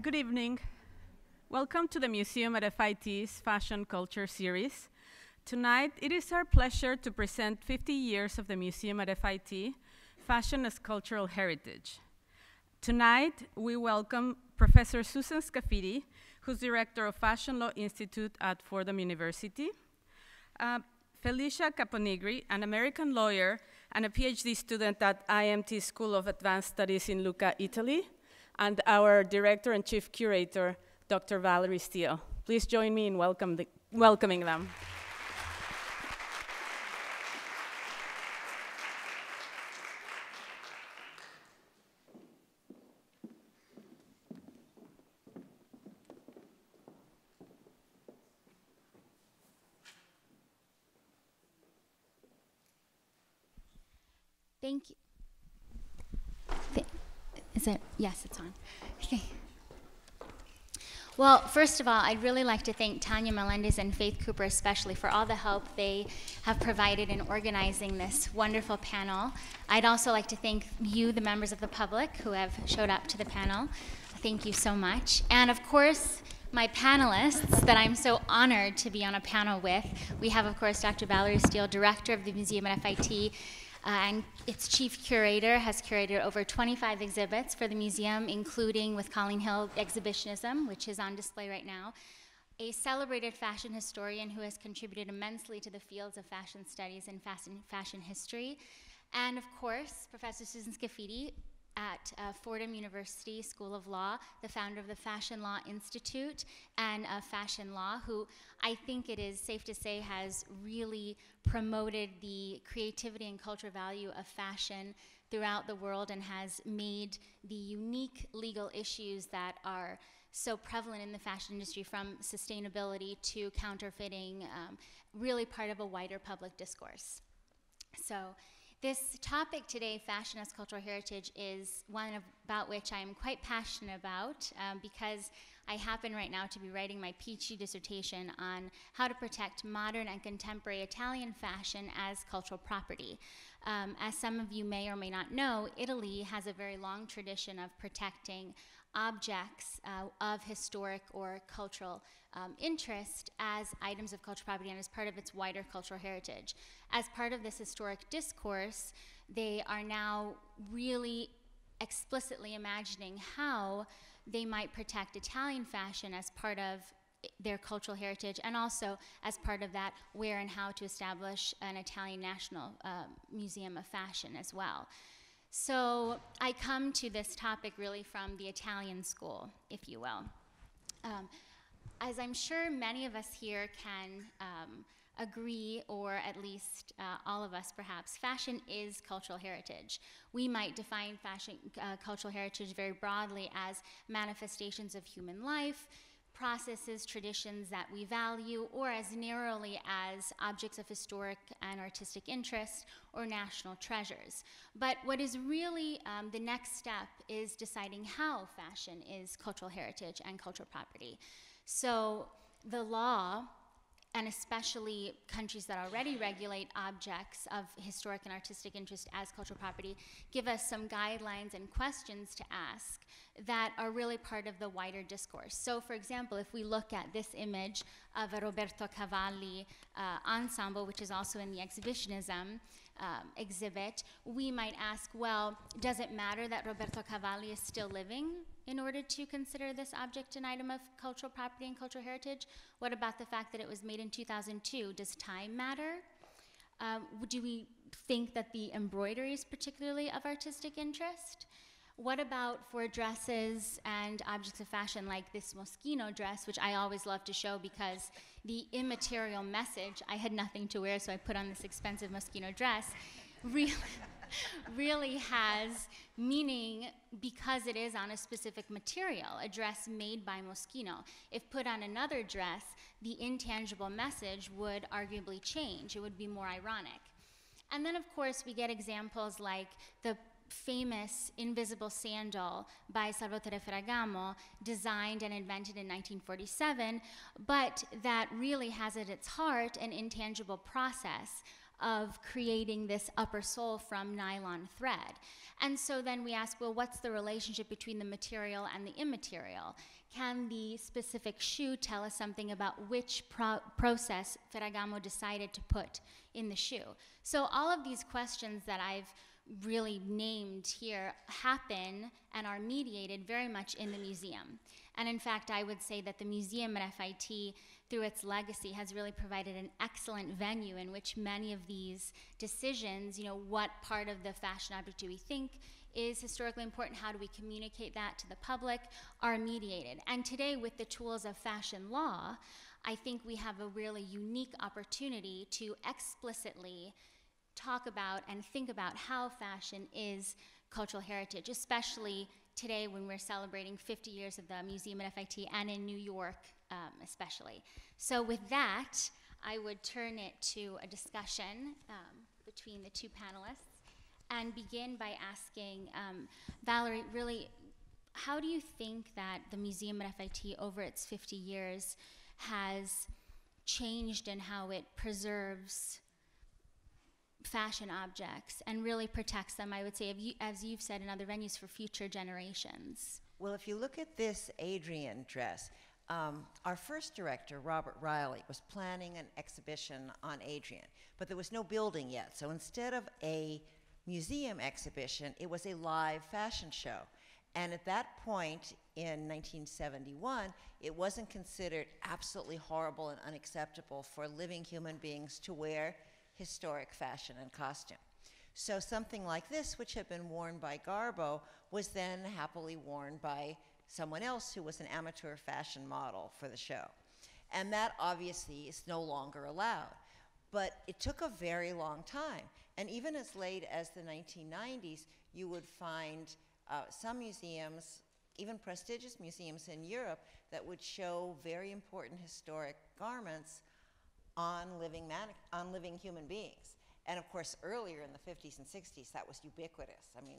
Good evening. Welcome to the Museum at FIT's Fashion Culture Series. Tonight, it is our pleasure to present 50 years of the Museum at FIT, Fashion as Cultural Heritage. Tonight, we welcome Professor Susan Scafidi, who's Director of Fashion Law Institute at Fordham University, Felicia Caponigri, an American lawyer and a PhD student at IMT School of Advanced Studies in Lucca, Italy, and our Director and Chief Curator, Dr. Valerie Steele. Please join me in welcoming them. Thank you. Is it? Yes, it's on. Okay. Well, first of all, I'd really like to thank Tanya Melendez and Faith Cooper especially for all the help they have provided in organizing this wonderful panel. I'd also like to thank you, the members of the public, who have showed up to the panel. Thank you so much. And of course, my panelists that I'm so honored to be on a panel with. We have, of course, Dr. Valerie Steele, Director of the Museum at FIT, and its chief curator, has curated over 25 exhibits for the museum, including, with Colleen Hill, Exhibitionism, which is on display right now. A celebrated fashion historian who has contributed immensely to the fields of fashion studies and fashion history. And of course, Professor Susan Scafidi at Fordham University School of Law, the founder of the Fashion Law Institute and Fashion Law, who I think it is safe to say has really promoted the creativity and cultural value of fashion throughout the world and has made the unique legal issues that are so prevalent in the fashion industry, from sustainability to counterfeiting, really part of a wider public discourse. So, this topic today, Fashion as Cultural Heritage, is one about which I am quite passionate about because I happen right now to be writing my PhD dissertation on how to protect modern and contemporary Italian fashion as cultural property. As some of you may or may not know, Italy has a very long tradition of protecting objects of historic or cultural interest as items of cultural property and as part of its wider cultural heritage. As part of this historic discourse, they are now really explicitly imagining how they might protect Italian fashion as part of their cultural heritage, and also as part of that, where and how to establish an Italian National Museum of Fashion as well. So I come to this topic really from the Italian school, if you will. As I'm sure many of us here can agree, or at least all of us perhaps, fashion is cultural heritage. We might define fashion, cultural heritage very broadly as manifestations of human life, processes, traditions that we value, or as narrowly as objects of historic and artistic interest or national treasures. But what is really the next step is deciding how fashion is cultural heritage and cultural property. So the law, and especially countries that already regulate objects of historic and artistic interest as cultural property, give us some guidelines and questions to ask that are really part of the wider discourse. So for example, if we look at this image of a Roberto Cavalli ensemble, which is also in the Exhibitionism exhibit, we might ask, well, does it matter that Roberto Cavalli is still living in order to consider this object an item of cultural property and cultural heritage? What about the fact that it was made in 2002? Does time matter? Do we think that the embroidery is particularly of artistic interest? What about for dresses and objects of fashion like this Moschino dress, which I always love to show because the immaterial message, I had nothing to wear so I put on this expensive Moschino dress, really has meaning because it is on a specific material, a dress made by Moschino. If put on another dress, the intangible message would arguably change. It would be more ironic. And then, of course, we get examples like the famous invisible sandal by Salvatore Ferragamo, designed and invented in 1947, but that really has at its heart an intangible process of creating this upper sole from nylon thread. And so then we ask, well, what's the relationship between the material and the immaterial? Can the specific shoe tell us something about which process Ferragamo decided to put in the shoe? So all of these questions that I've really named here happen and are mediated very much in the museum. And in fact, I would say that the museum at FIT, through its legacy, has really provided an excellent venue in which many of these decisions, you know, what part of the fashion object do we think is historically important, how do we communicate that to the public, are mediated. And today, with the tools of fashion law, I think we have a really unique opportunity to explicitly talk about and think about how fashion is cultural heritage, especially today when we're celebrating 50 years of the Museum at FIT and in New York especially. So with that, I would turn it to a discussion between the two panelists and begin by asking Valerie, really, how do you think that the Museum at FIT over its 50 years has changed in how it preserves fashion objects and really protects them, I would say, as you've said in other venues, for future generations? Well, if you look at this Adrian dress, our first director, Robert Riley, was planning an exhibition on Adrian, but there was no building yet. So instead of a museum exhibition, it was a live fashion show. And at that point in 1971, it wasn't considered absolutely horrible and unacceptable for living human beings to wear historic fashion and costume. So something like this, which had been worn by Garbo, was then happily worn by someone else who was an amateur fashion model for the show. And that obviously is no longer allowed. But it took a very long time. And even as late as the 1990s, you would find some museums, even prestigious museums in Europe, that would show very important historic garments on living human beings. And of course, earlier in the 50s and 60s, that was ubiquitous. I mean,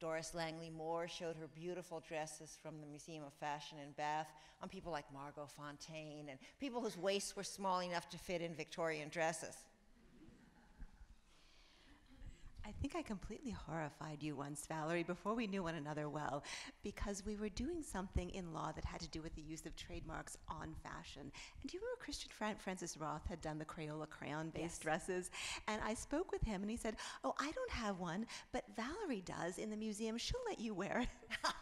Doris Langley Moore showed her beautiful dresses from the Museum of Fashion in Bath on people like Margot Fontaine and people whose waists were small enough to fit in Victorian dresses. I think I completely horrified you once, Valerie, before we knew one another well, because we were doing something in law that had to do with the use of trademarks on fashion. And do you remember Christian Fran Francis Roth had done the Crayola crayon-based dresses? And I spoke with him, and he said, oh, I don't have one, but Valerie does in the museum. She'll let you wear it.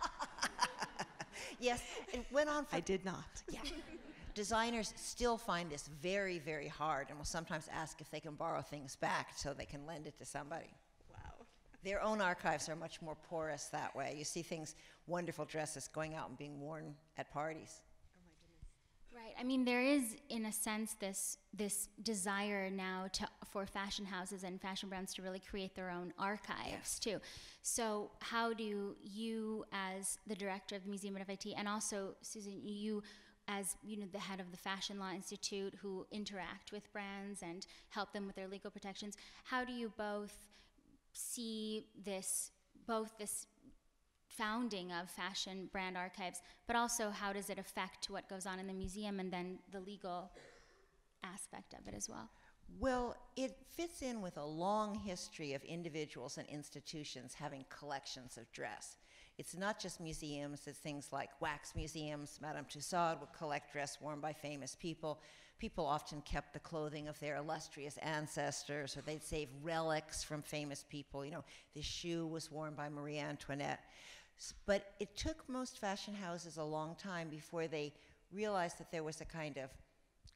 Yes, it went on for... I did not. Yeah. Designers still find this very, very hard and will sometimes ask if they can borrow things back so they can lend it to somebody. Their own archives are much more porous that way. You see things, wonderful dresses going out and being worn at parties. Oh my goodness. Right, I mean, there is, in a sense, this desire now for fashion houses and fashion brands to really create their own archives too. So how do you, as the director of the Museum at FIT, and also, Susan, you as the head of the Fashion Law Institute, who interact with brands and help them with their legal protections, how do you both see this founding of fashion brand archives, but also how does it affect what goes on in the museum and then the legal aspect of it as well? Well, it fits in with a long history of individuals and institutions having collections of dress. It's not just museums, it's things like wax museums. Madame Tussauds would collect dress worn by famous people. People often kept the clothing of their illustrious ancestors, or they'd save relics from famous people. You know, this shoe was worn by Marie Antoinette. But it took most fashion houses a long time before they realized that there was a kind of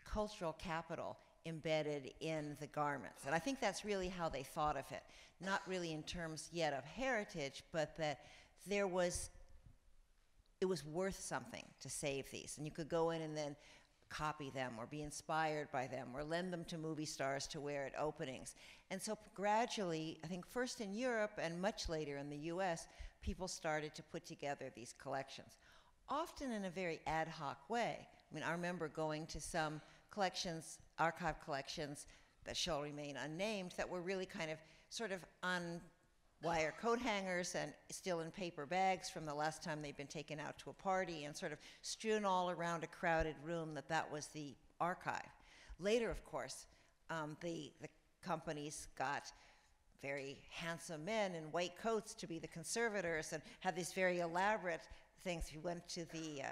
cultural capital embedded in the garments. And I think that's really how they thought of it. Not really in terms yet of heritage, but that there was, it was worth something to save these. And you could go in and then copy them or be inspired by them or lend them to movie stars to wear at openings. And so gradually, I think first in Europe and much later in the US, people started to put together these collections, often in a very ad hoc way. I mean, I remember going to some collections, archive collections that shall remain unnamed, that were really kind of sort of on wire coat hangers and still in paper bags from the last time they'd been taken out to a party and sort of strewn all around a crowded room, that was the archive. Later, of course, the companies got very handsome men in white coats to be the conservators and had these very elaborate things. We went to the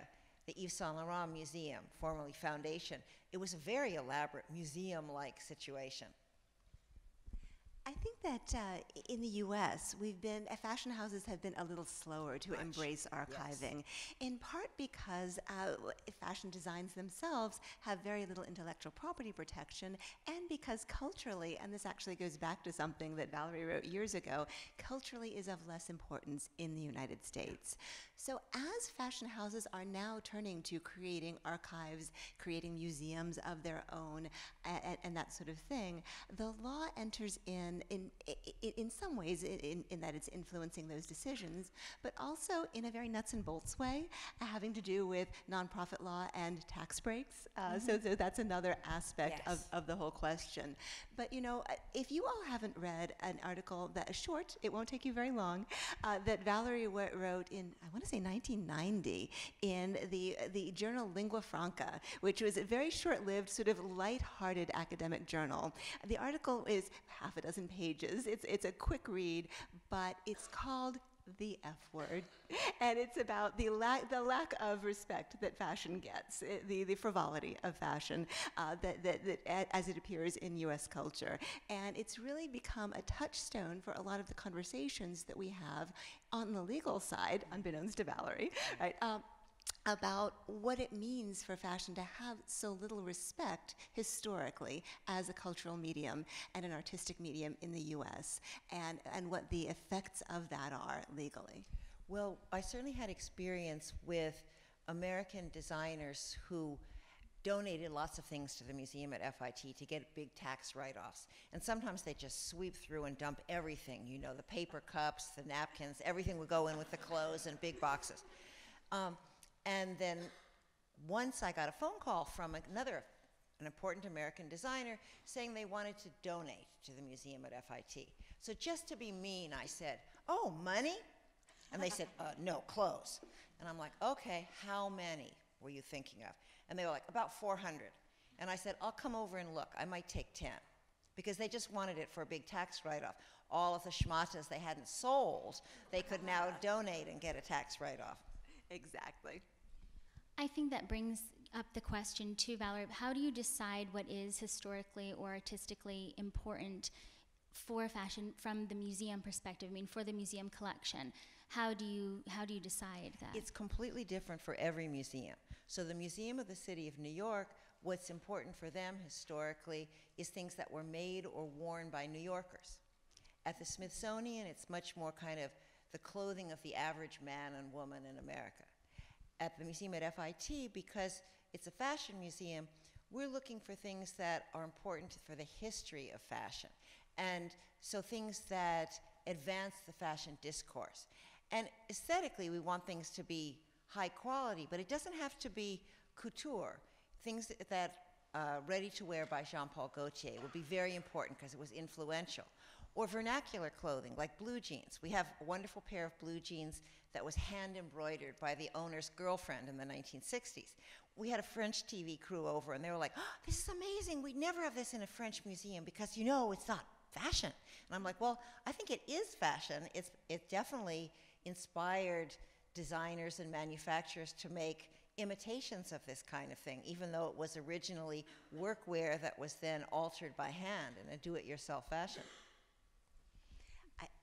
Yves Saint-Laurent Museum, formerly Foundation. It was a very elaborate museum-like situation. I think that in the U.S., fashion houses have been a little slower to embrace archiving, yes. In part because fashion designs themselves have very little intellectual property protection, and because culturally, and this actually goes back to something that Valerie wrote years ago, culturally is of less importance in the United States. So as fashion houses are now turning to creating archives, creating museums of their own, and that sort of thing, the law enters in some ways in that it's influencing those decisions, but also in a very nuts and bolts way, having to do with nonprofit law and tax breaks. So that's another aspect yes. of the whole question. But you know, if you all haven't read an article that short, it won't take you very long, that Valerie wrote in, I want to say 1990, in the journal Lingua Franca, which was a very short-lived, sort of light-hearted academic journal. The article is half a dozen pages. It's a quick read, but it's called The F Word, and it's about the lack of respect that fashion gets, the frivolity of fashion as it appears in U.S. culture. And it's really become a touchstone for a lot of the conversations that we have on the legal side, unbeknownst to Valerie, right? About what it means for fashion to have so little respect historically as a cultural medium and an artistic medium in the US, and what the effects of that are legally. Well, I certainly had experience with American designers who donated lots of things to the museum at FIT to get big tax write-offs. And sometimes they just sweep through and dump everything, you know, the paper cups, the napkins, everything would go in with the clothes and big boxes. And then once I got a phone call from an important American designer saying they wanted to donate to the museum at FIT. So just to be mean, I said, "Oh, money?" And they said, "No, clothes." And I'm like, "Okay, how many were you thinking of?" And they were like, "About 400. And I said, "I'll come over and look. I might take 10. Because they just wanted it for a big tax write-off. All of the schmatas they hadn't sold, they could now donate and get a tax write-off. Exactly. I think that brings up the question too, Valerie, how do you decide what is historically or artistically important for fashion from the museum perspective, I mean for the museum collection? How do you decide that? It's completely different for every museum. So the Museum of the City of New York, what's important for them historically is things that were made or worn by New Yorkers. At the Smithsonian, it's much more kind of the clothing of the average man and woman in America. At the museum at FIT, because it's a fashion museum, we're looking for things that are important for the history of fashion. And so things that advance the fashion discourse. And aesthetically, we want things to be high quality, but it doesn't have to be couture. Things that ready-to-wear by Jean-Paul Gaultier would be very important because it was influential. Or vernacular clothing, like blue jeans. We have a wonderful pair of blue jeans that was hand-embroidered by the owner's girlfriend in the 1960s. We had a French TV crew over, and they were like, "Oh, this is amazing. We'd never have this in a French museum because, you know, it's not fashion." And I'm like, well, I think it is fashion. It definitely inspired designers and manufacturers to make imitations of this kind of thing, even though it was originally workwear that was then altered by hand in a do-it-yourself fashion.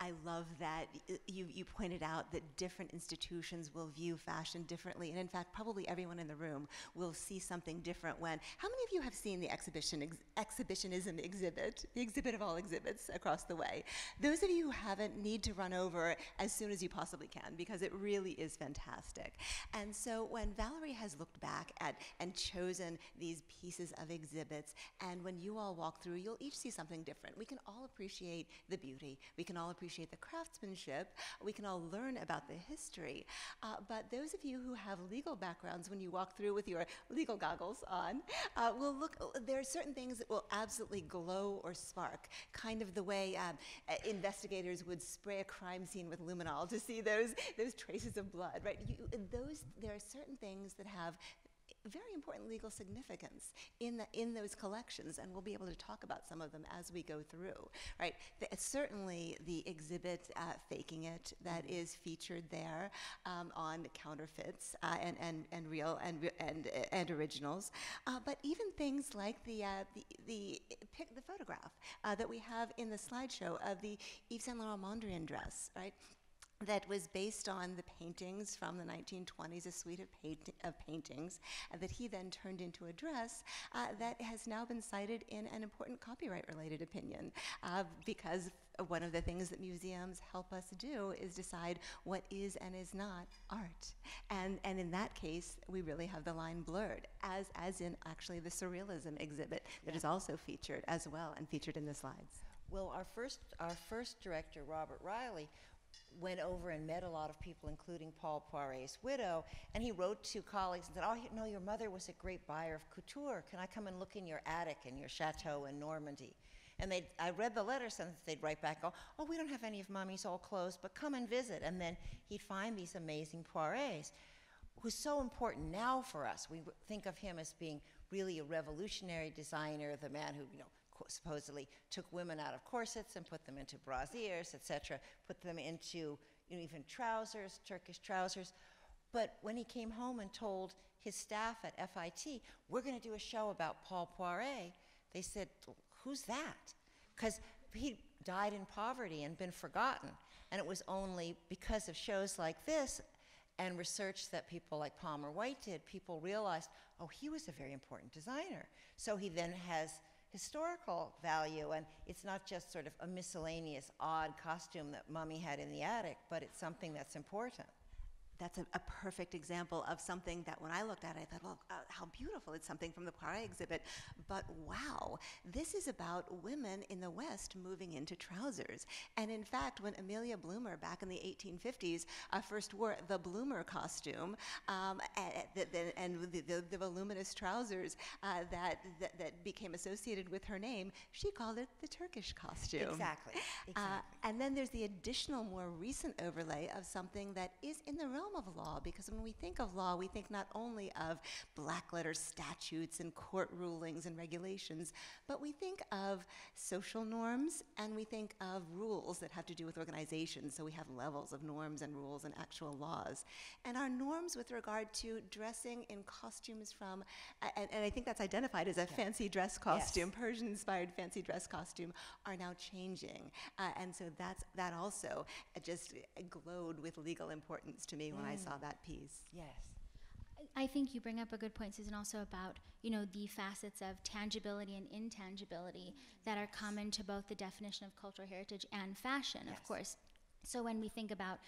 I love that you pointed out that different institutions will view fashion differently, and in fact, probably everyone in the room will see something different when. How many of you have seen the Exhibitionism exhibit, the exhibit of all exhibits across the way? Those of you who haven't need to run over as soon as you possibly can, because it really is fantastic. And so when Valerie has looked back at and chosen these pieces of exhibits, and when you all walk through, you'll each see something different. We can all appreciate the beauty. We can all appreciate the craftsmanship. We can all learn about the history. But those of you who have legal backgrounds, when you walk through with your legal goggles on, will look. There are certain things that will absolutely glow or spark, kind of the way investigators would spray a crime scene with luminol to see those traces of blood. Right? There are certain things that have very important legal significance in those collections, and we'll be able to talk about some of them as we go through, right? Certainly the exhibit Faking It that is featured there on counterfeits and real and originals, but even things like the photograph that we have in the slideshow of the Yves Saint-Laurent Mondrian dress, right? That was based on the paintings from the 1920s, a suite of paintings that he then turned into a dress that has now been cited in an important copyright-related opinion because one of the things that museums help us do is decide what is and is not art. And in that case, we really have the line blurred, as in actually the surrealism exhibit that is also featured as well and featured in the slides. Well, our first director, Robert Riley, went over and met a lot of people, including Paul Poiret's widow, and he wrote to colleagues and said, oh, you know, your mother was a great buyer of couture. Can I come and look in your attic in your chateau in Normandy? And I read the letter, and they'd write back, oh, we don't have any of Mommy's old clothes, but come and visit. And then he'd find these amazing Poirets, who's so important now for us. We think of him as being really a revolutionary designer, the man who, you know, supposedly took women out of corsets and put them into brassieres, etc., put them into, you know, even trousers, Turkish trousers. But when he came home and told his staff at FIT, we're going to do a show about Paul Poiret, they said, who's that? Because he died in poverty and been forgotten. And it was only because of shows like this and research that people like Palmer White did, people realized, oh, he was a very important designer. So he then has historical value, and it's not just sort of a miscellaneous odd costume that Mommy had in the attic, but it's something that's important. That's a perfect example of something that when I looked at it, I thought, well, how beautiful. It's something from the Poiret exhibit. But wow, this is about women in the West moving into trousers. And in fact, when Amelia Bloomer back in the 1850s first wore the Bloomer costume and the voluminous trousers that became associated with her name, she called it the Turkish costume. Exactly. And then there's the additional, more recent overlay of something that is in the realm of law, because when we think of law, we think not only of black letter statutes and court rulings and regulations, but we think of social norms and we think of rules that have to do with organizations. So we have levels of norms and rules and actual laws. And our norms with regard to dressing in costumes from, and I think that's identified as a fancy dress costume, Persian-inspired fancy dress costume, are now changing. And so that also just glowed with legal importance to me when I saw that piece. Yes. I think you bring up a good point, Susan, also about, you know, the facets of tangibility and intangibility that are common to both the definition of cultural heritage and fashion, of course. So when we think about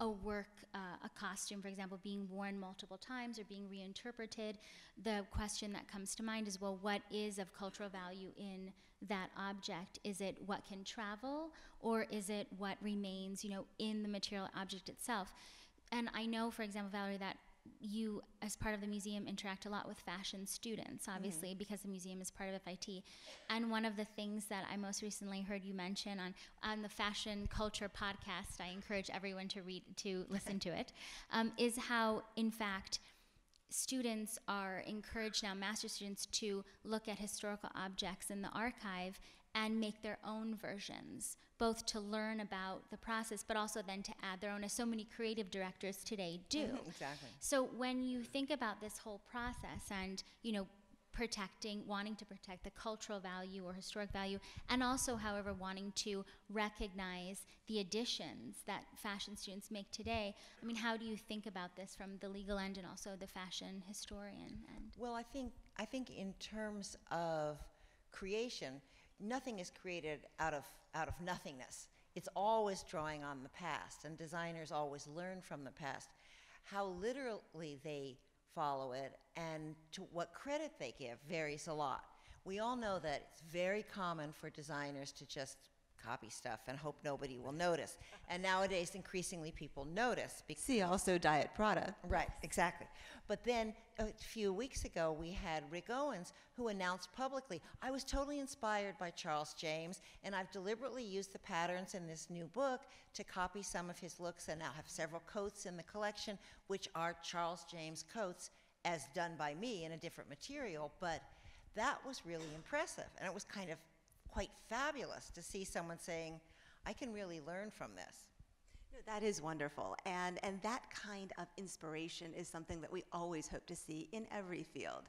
a work, a costume, for example, being worn multiple times or being reinterpreted, the question that comes to mind is, well, what is of cultural value in that object? Is it what can travel, or is it what remains, you know, in the material object itself? And I know, for example, Valerie, that you, as part of the museum, interact a lot with fashion students, obviously, because the museum is part of FIT. And one of the things that I most recently heard you mention on the Fashion Culture podcast, I encourage everyone to listen to it, is how, in fact, students are encouraged now, master students, to look at historical objects in the archive and make their own versions, both to learn about the process, but also then to add their own, as so many creative directors today do. Exactly. So when you think about this whole process and, you know, wanting to protect the cultural value or historic value, and also, however, wanting to recognize the additions that fashion students make today, I mean, how do you think about this from the legal end and also the fashion historian end? Well, I think in terms of creation, nothing is created out of nothingness. It's always drawing on the past, and designers always learn from the past. How literally they follow it and to what credit they give varies a lot. We all know that it's very common for designers to just copy stuff and hope nobody will notice. And nowadays, increasingly, people notice. See, also diet Prada. Right, exactly. But then a few weeks ago, we had Rick Owens, who announced publicly, I was totally inspired by Charles James, and I've deliberately used the patterns in this new book to copy some of his looks, and now have several coats in the collection, which are Charles James coats, as done by me in a different material, but that was really impressive. And it was kind of quite fabulous to see someone saying, I can really learn from this. No, that is wonderful. And that kind of inspiration is something that we always hope to see in every field.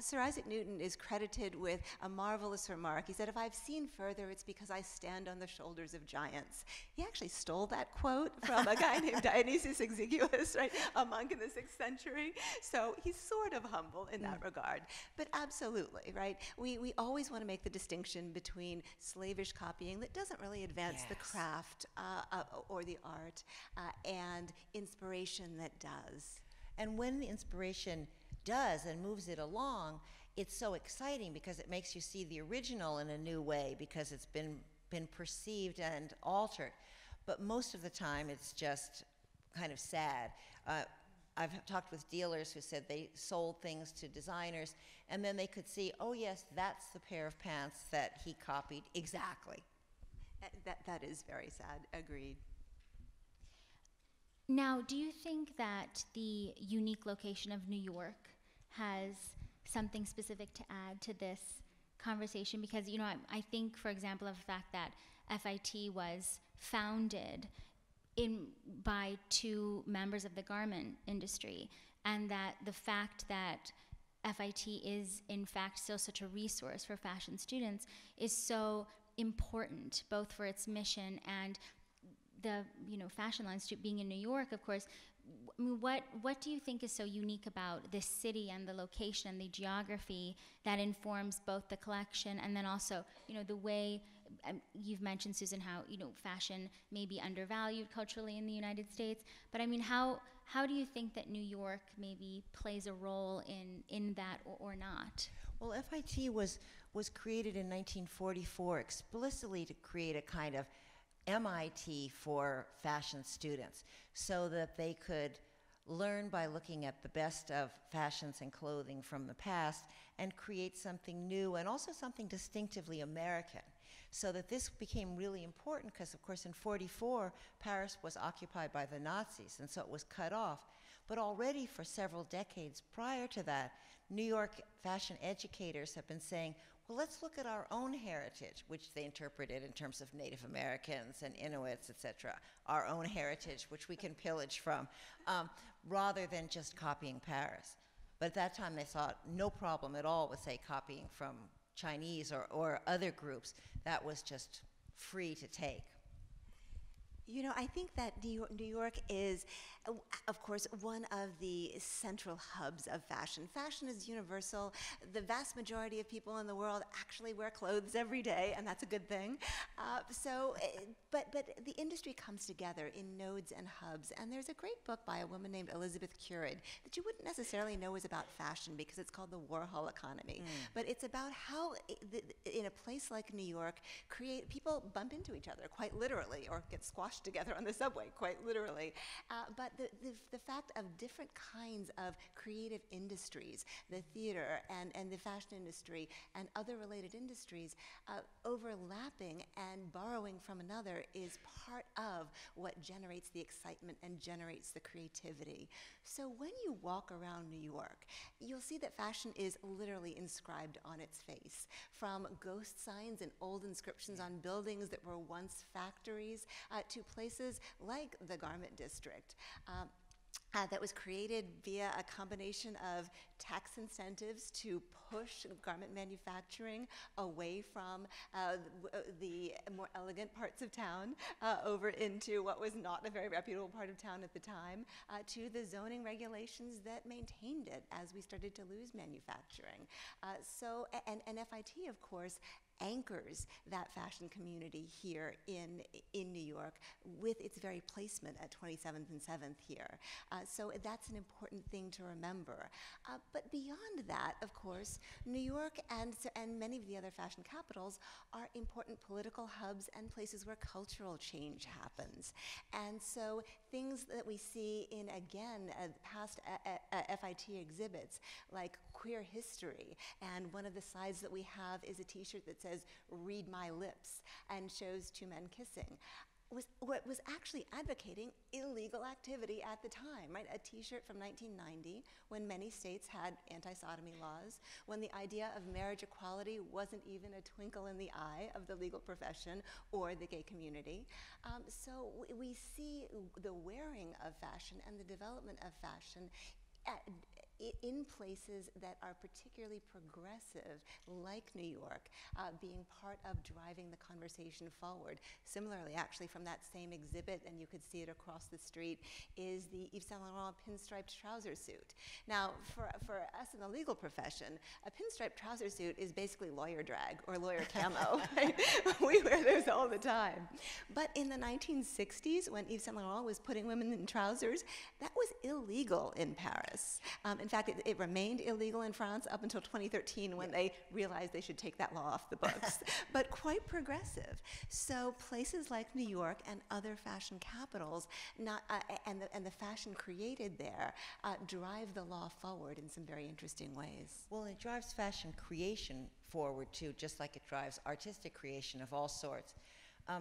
Sir Isaac Newton is credited with a marvelous remark. He said, if I've seen further, it's because I stand on the shoulders of giants. He actually stole that quote from a guy named Dionysius Exiguus, right, a monk in the 6th century. So he's sort of humble in that regard. But absolutely, right? We always want to make the distinction between slavish copying that doesn't really advance the craft or the art and inspiration that does. And when the inspiration does and moves it along, it's so exciting because it makes you see the original in a new way because it's been perceived and altered. But most of the time it's just kind of sad. I've talked with dealers who said they sold things to designers and then they could see, oh yes, that's the pair of pants that he copied exactly. That is very sad, agreed. Now, do you think that the unique location of New York has something specific to add to this conversation? Because, you know, I think, for example, of the fact that FIT was founded by two members of the garment industry, and that the fact that FIT is, in fact, still such a resource for fashion students is so important, both for its mission and the, you know, Fashion Law Institute being in New York, of course. What do you think is so unique about this city and the location and the geography that informs both the collection and then also, you know, the way, you've mentioned, Susan, how, you know, fashion may be undervalued culturally in the United States, but I mean, how do you think that New York maybe plays a role in that or not? Well, FIT was created in 1944 explicitly to create a kind of MIT for fashion students so that they could learn by looking at the best of fashions and clothing from the past and create something new and also something distinctively American. So that this became really important because, of course, in 44, Paris was occupied by the Nazis and so it was cut off. But already for several decades prior to that, New York fashion educators have been saying, well, let's look at our own heritage, which they interpreted in terms of Native Americans and Inuits, etc. Our own heritage, which we can pillage from, rather than just copying Paris. But at that time, they saw no problem at all with, say, copying from Chinese or other groups. That was just free to take. You know, I think that New York is, of course, one of the central hubs of fashion. Fashion is universal. The vast majority of people in the world actually wear clothes every day, and that's a good thing. But the industry comes together in nodes and hubs, and there's a great book by a woman named Elizabeth Curid that you wouldn't necessarily know is about fashion because it's called The Warhol Economy. But it's about how, in a place like New York, people bump into each other quite literally, or get squashed together on the subway, quite literally. But the fact of different kinds of creative industries, the theater and the fashion industry and other related industries overlapping and borrowing from another is part of what generates the excitement and generates the creativity. So when you walk around New York, you'll see that fashion is literally inscribed on its face, from ghost signs and old inscriptions on buildings that were once factories to places like the Garment District that was created via a combination of tax incentives to push garment manufacturing away from the more elegant parts of town over into what was not a very reputable part of town at the time, to the zoning regulations that maintained it as we started to lose manufacturing. And FIT, of course, anchors that fashion community here in New York with its very placement at 27th and 7th here. So that's an important thing to remember. But beyond that, of course, New York and many of the other fashion capitals are important political hubs and places where cultural change happens. And so things that we see in, again, past FIT exhibits, like queer history, and one of the slides that we have is a t-shirt that says, "Read my lips," and shows two men kissing. was actually advocating illegal activity at the time, right? A T-shirt from 1990, when many states had anti-sodomy laws, when the idea of marriage equality wasn't even a twinkle in the eye of the legal profession or the gay community. So we see the wearing of fashion and the development of fashion in places that are particularly progressive, like New York, being part of driving the conversation forward. Similarly, actually, from that same exhibit, and you could see it across the street, is the Yves Saint-Laurent pinstriped trouser suit. Now, for us in the legal profession, a pinstriped trouser suit is basically lawyer drag or lawyer camo. Right? We wear those all the time. But in the 1960s, when Yves Saint-Laurent was putting women in trousers, that was illegal in Paris. In fact, it remained illegal in France up until 2013 when they realized they should take that law off the books, but quite progressive. So places like New York and other fashion capitals and the fashion created there drive the law forward in some very interesting ways. Well, it drives fashion creation forward too, just like it drives artistic creation of all sorts.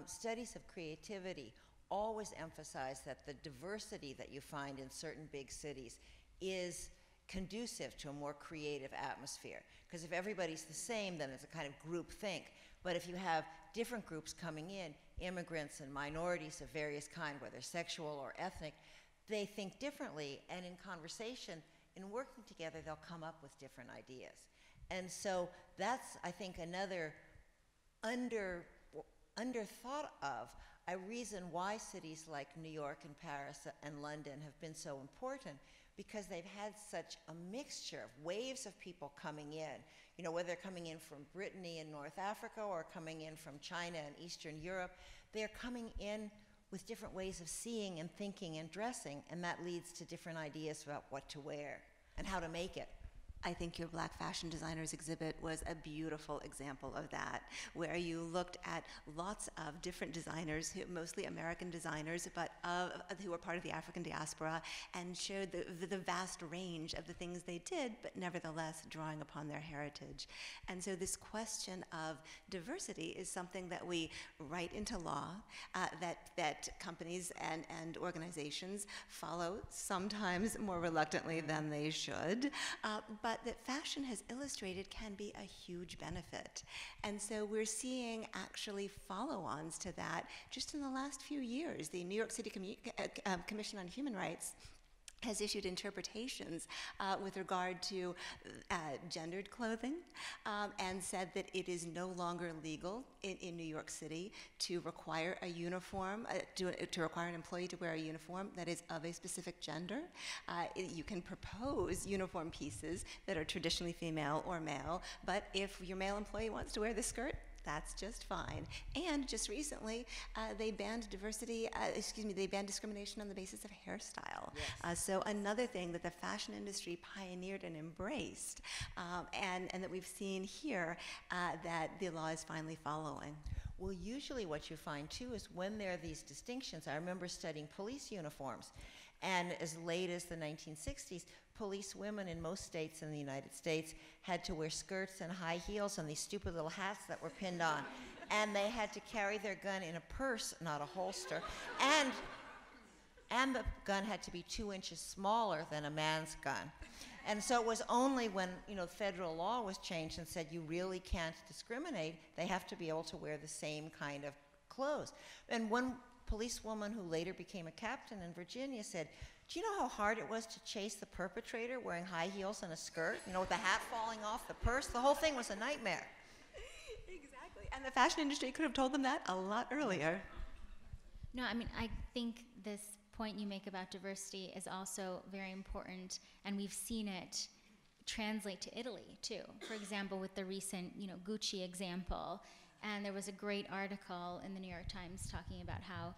Studies of creativity always emphasize that the diversity that you find in certain big cities is conducive to a more creative atmosphere. Because if everybody's the same, then it's a kind of group think. But if you have different groups coming in, immigrants and minorities of various kind, whether sexual or ethnic, they think differently, and in conversation, in working together, they'll come up with different ideas. And so that's, I think, another underthought of a reason why cities like New York and Paris and London have been so important, because they've had such a mixture of waves of people coming in, you know, whether they're coming in from Brittany and North Africa or coming in from China and Eastern Europe, they're coming in with different ways of seeing and thinking and dressing, and that leads to different ideas about what to wear and how to make it. I think your Black Fashion Designers exhibit was a beautiful example of that, where you looked at lots of different designers, mostly American designers, but who were part of the African diaspora, and showed the vast range of the things they did, but nevertheless drawing upon their heritage. And so this question of diversity is something that we write into law, that companies and organizations follow, sometimes more reluctantly than they should, but that fashion has illustrated can be a huge benefit. And so we're seeing actually follow-ons to that just in the last few years. The New York City Commission on Human Rights has issued interpretations with regard to gendered clothing, and said that it is no longer legal in New York City to require a uniform, to require an employee to wear a uniform that is of a specific gender. You can propose uniform pieces that are traditionally female or male, but if your male employee wants to wear the skirt, that's just fine. And just recently, they banned discrimination on the basis of hairstyle. Yes. So another thing that the fashion industry pioneered and embraced, and that we've seen here, that the law is finally following. Well, usually what you find too is when there are these distinctions. I remember studying police uniforms, and as late as the 1960s, police women in most states in the United States had to wear skirts and high heels and these stupid little hats that were pinned on. And they had to carry their gun in a purse, not a holster. And the gun had to be 2 inches smaller than a man's gun. And so it was only when, you know, federal law was changed and said you really can't discriminate, they have to be able to wear the same kind of clothes. And one policewoman who later became a captain in Virginia said, "Do you know how hard it was to chase the perpetrator wearing high heels and a skirt, you know, with the hat falling off, the purse? The whole thing was a nightmare." Exactly, and the fashion industry could have told them that a lot earlier. No, I mean, I think this point you make about diversity is also very important, and we've seen it translate to Italy too. For example, with the recent, you know, Gucci example. And there was a great article in the New York Times talking about how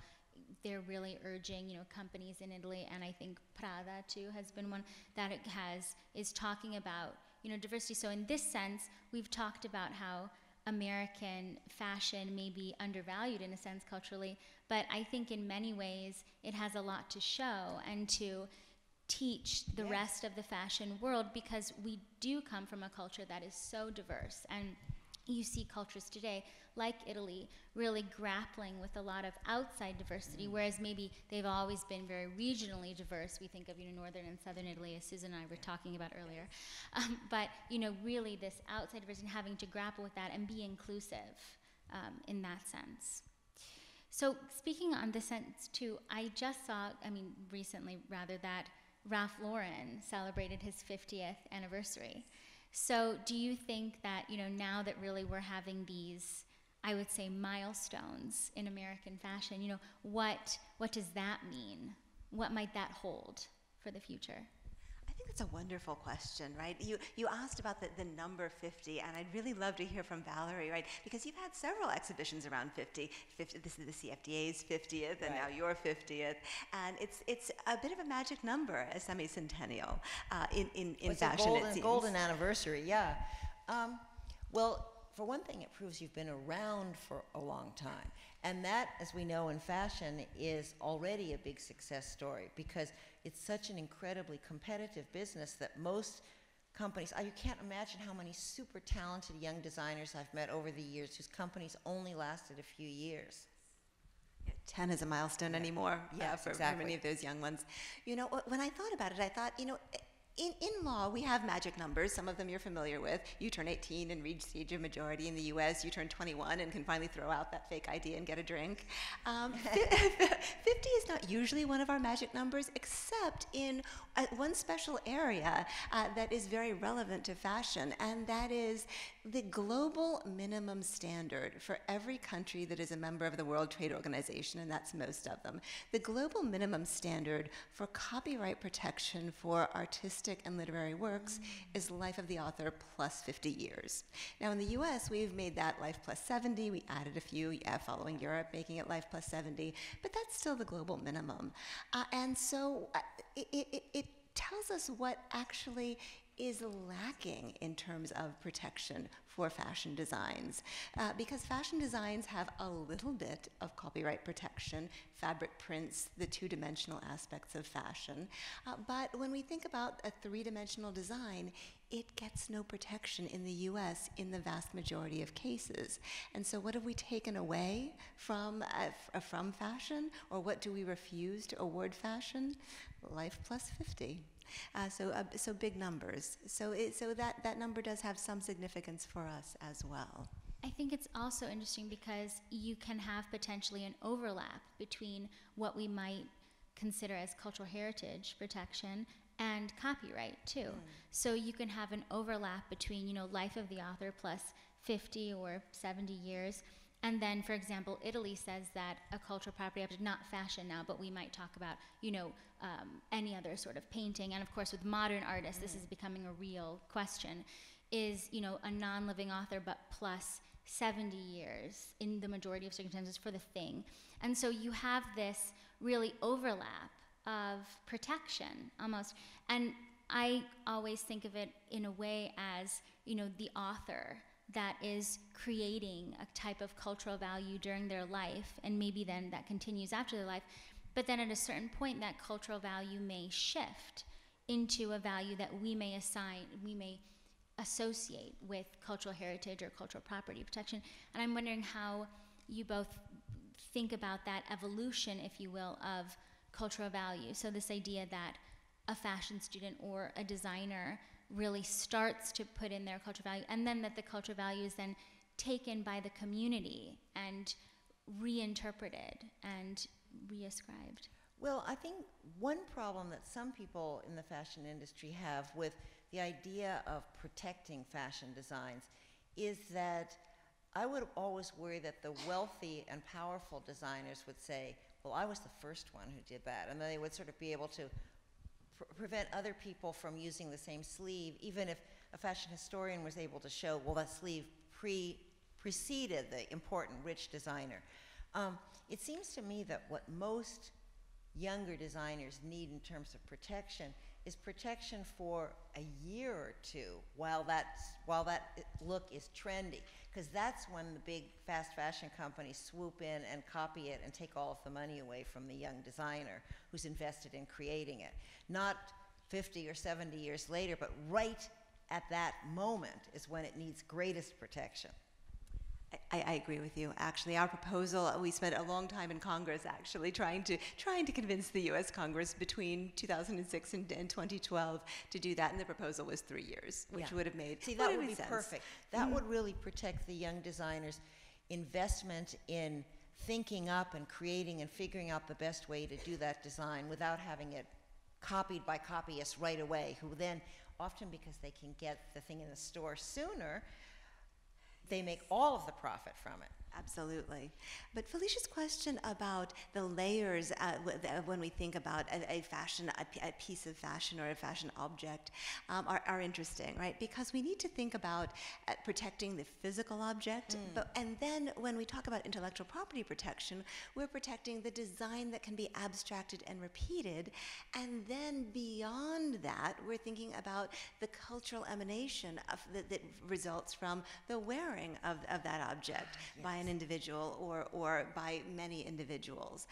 they're really urging, you know, companies in Italy, and I think Prada too has been one that it has, is talking about, you know, diversity. So in this sense, we've talked about how American fashion may be undervalued in a sense culturally, but I think in many ways it has a lot to show and to teach the rest of the fashion world, because we do come from a culture that is so diverse. And you see cultures today like Italy, really grappling with a lot of outside diversity, whereas maybe they've always been very regionally diverse. We think of, you know, northern and southern Italy, as Susan and I were talking about earlier. But, you know, really this outside diversity, having to grapple with that and be inclusive in that sense. So speaking on this sense too, I just saw, I mean, recently rather, that Ralph Lauren celebrated his 50th anniversary. So do you think that, you know, now that really we're having these, I would say, milestones in American fashion, you know, what does that mean? What might that hold for the future? It's a wonderful question, right? You asked about the number 50, and I'd really love to hear from Valerie, right? Because you've had several exhibitions around 50, this is the CFDA's 50th, right, and now your 50th, and it's a bit of a magic number, a semi-centennial in fashion, it seems. It's a golden anniversary, yeah. Well, for one thing, it proves you've been around for a long time, and that, as we know in fashion, is already a big success story, because it's such an incredibly competitive business that most companies, you can't imagine how many super talented young designers I've met over the years whose companies only lasted a few years. 10 is a milestone, yeah, anymore, yes, for many of those young ones. You know, when I thought about it, I thought, you know, in law, we have magic numbers, some of them you're familiar with. You turn 18 and reach the age of majority in the US, you turn 21 and can finally throw out that fake ID and get a drink. 50 is not usually one of our magic numbers, except in one special area that is very relevant to fashion, and that is the global minimum standard for every country that is a member of the World Trade Organization, and that's most of them. The global minimum standard for copyright protection for artistic and literary works is life of the author plus 50 years. Now in the US, we've made that life plus 70. We added a few, following Europe, making it life plus 70, but that's still the global minimum. And so it tells us what actually is lacking in terms of protection for fashion designs, because fashion designs have a little bit of copyright protection, fabric prints, the two-dimensional aspects of fashion, but when we think about a three-dimensional design, it gets no protection in the US in the vast majority of cases. And so what have we taken away from fashion, or what do we refuse to award fashion? Life plus 50. So big numbers. So that number does have some significance for us as well. I think it's also interesting because you can have potentially an overlap between what we might consider as cultural heritage protection and copyright too. Mm. So you can have an overlap between, you know, life of the author plus 50 or 70 years. And then, for example, Italy says that a cultural property, not fashion now, but we might talk about, you know, any other sort of painting. And of course, with modern artists, this is becoming a real question, is, you know, a non-living author, but plus 70 years in the majority of circumstances for the thing. And so you have this really overlap of protection almost. And I always think of it in a way as, you know, the author that is creating a type of cultural value during their life, and maybe then that continues after their life, but then at a certain point that cultural value may shift into a value that we may assign, we may associate with cultural heritage or cultural property protection. And I'm wondering how you both think about that evolution, if you will, of cultural value. So this idea that a fashion student or a designer really starts to put in their cultural value, and then that the cultural value is then taken by the community and reinterpreted and reascribed. Well, I think one problem that some people in the fashion industry have with the idea of protecting fashion designs is that I would always worry that the wealthy and powerful designers would say, well, I was the first one who did that, and then they would sort of be able to prevent other people from using the same sleeve, even if a fashion historian was able to show, well, that sleeve preceded the important rich designer. It seems to me that what most younger designers need in terms of protection is protection for a year or two while that look is trendy, because that's when the big fast fashion companies swoop in and copy it and take all of the money away from the young designer who's invested in creating it. Not 50 or 70 years later, but right at that moment is when it needs greatest protection. I agree with you. Actually, our proposal, we spent a long time in Congress actually trying to convince the US Congress between 2006 and 2012 to do that, and the proposal was 3 years, which would have made sense. See, that would be perfect. That would really protect the young designers' investment in thinking up and creating and figuring out the best way to do that design without having it copied by copyists right away, who then, often because they can get the thing in the store sooner, they make all of the profit from it. Absolutely. But Felicia's question about the layers when we think about a piece of fashion or a fashion object are interesting, right? Because we need to think about protecting the physical object, and then when we talk about intellectual property protection, we're protecting the design that can be abstracted and repeated, and then beyond that, we're thinking about the cultural emanation of that results from the wearing of that object by an individual or by many individuals,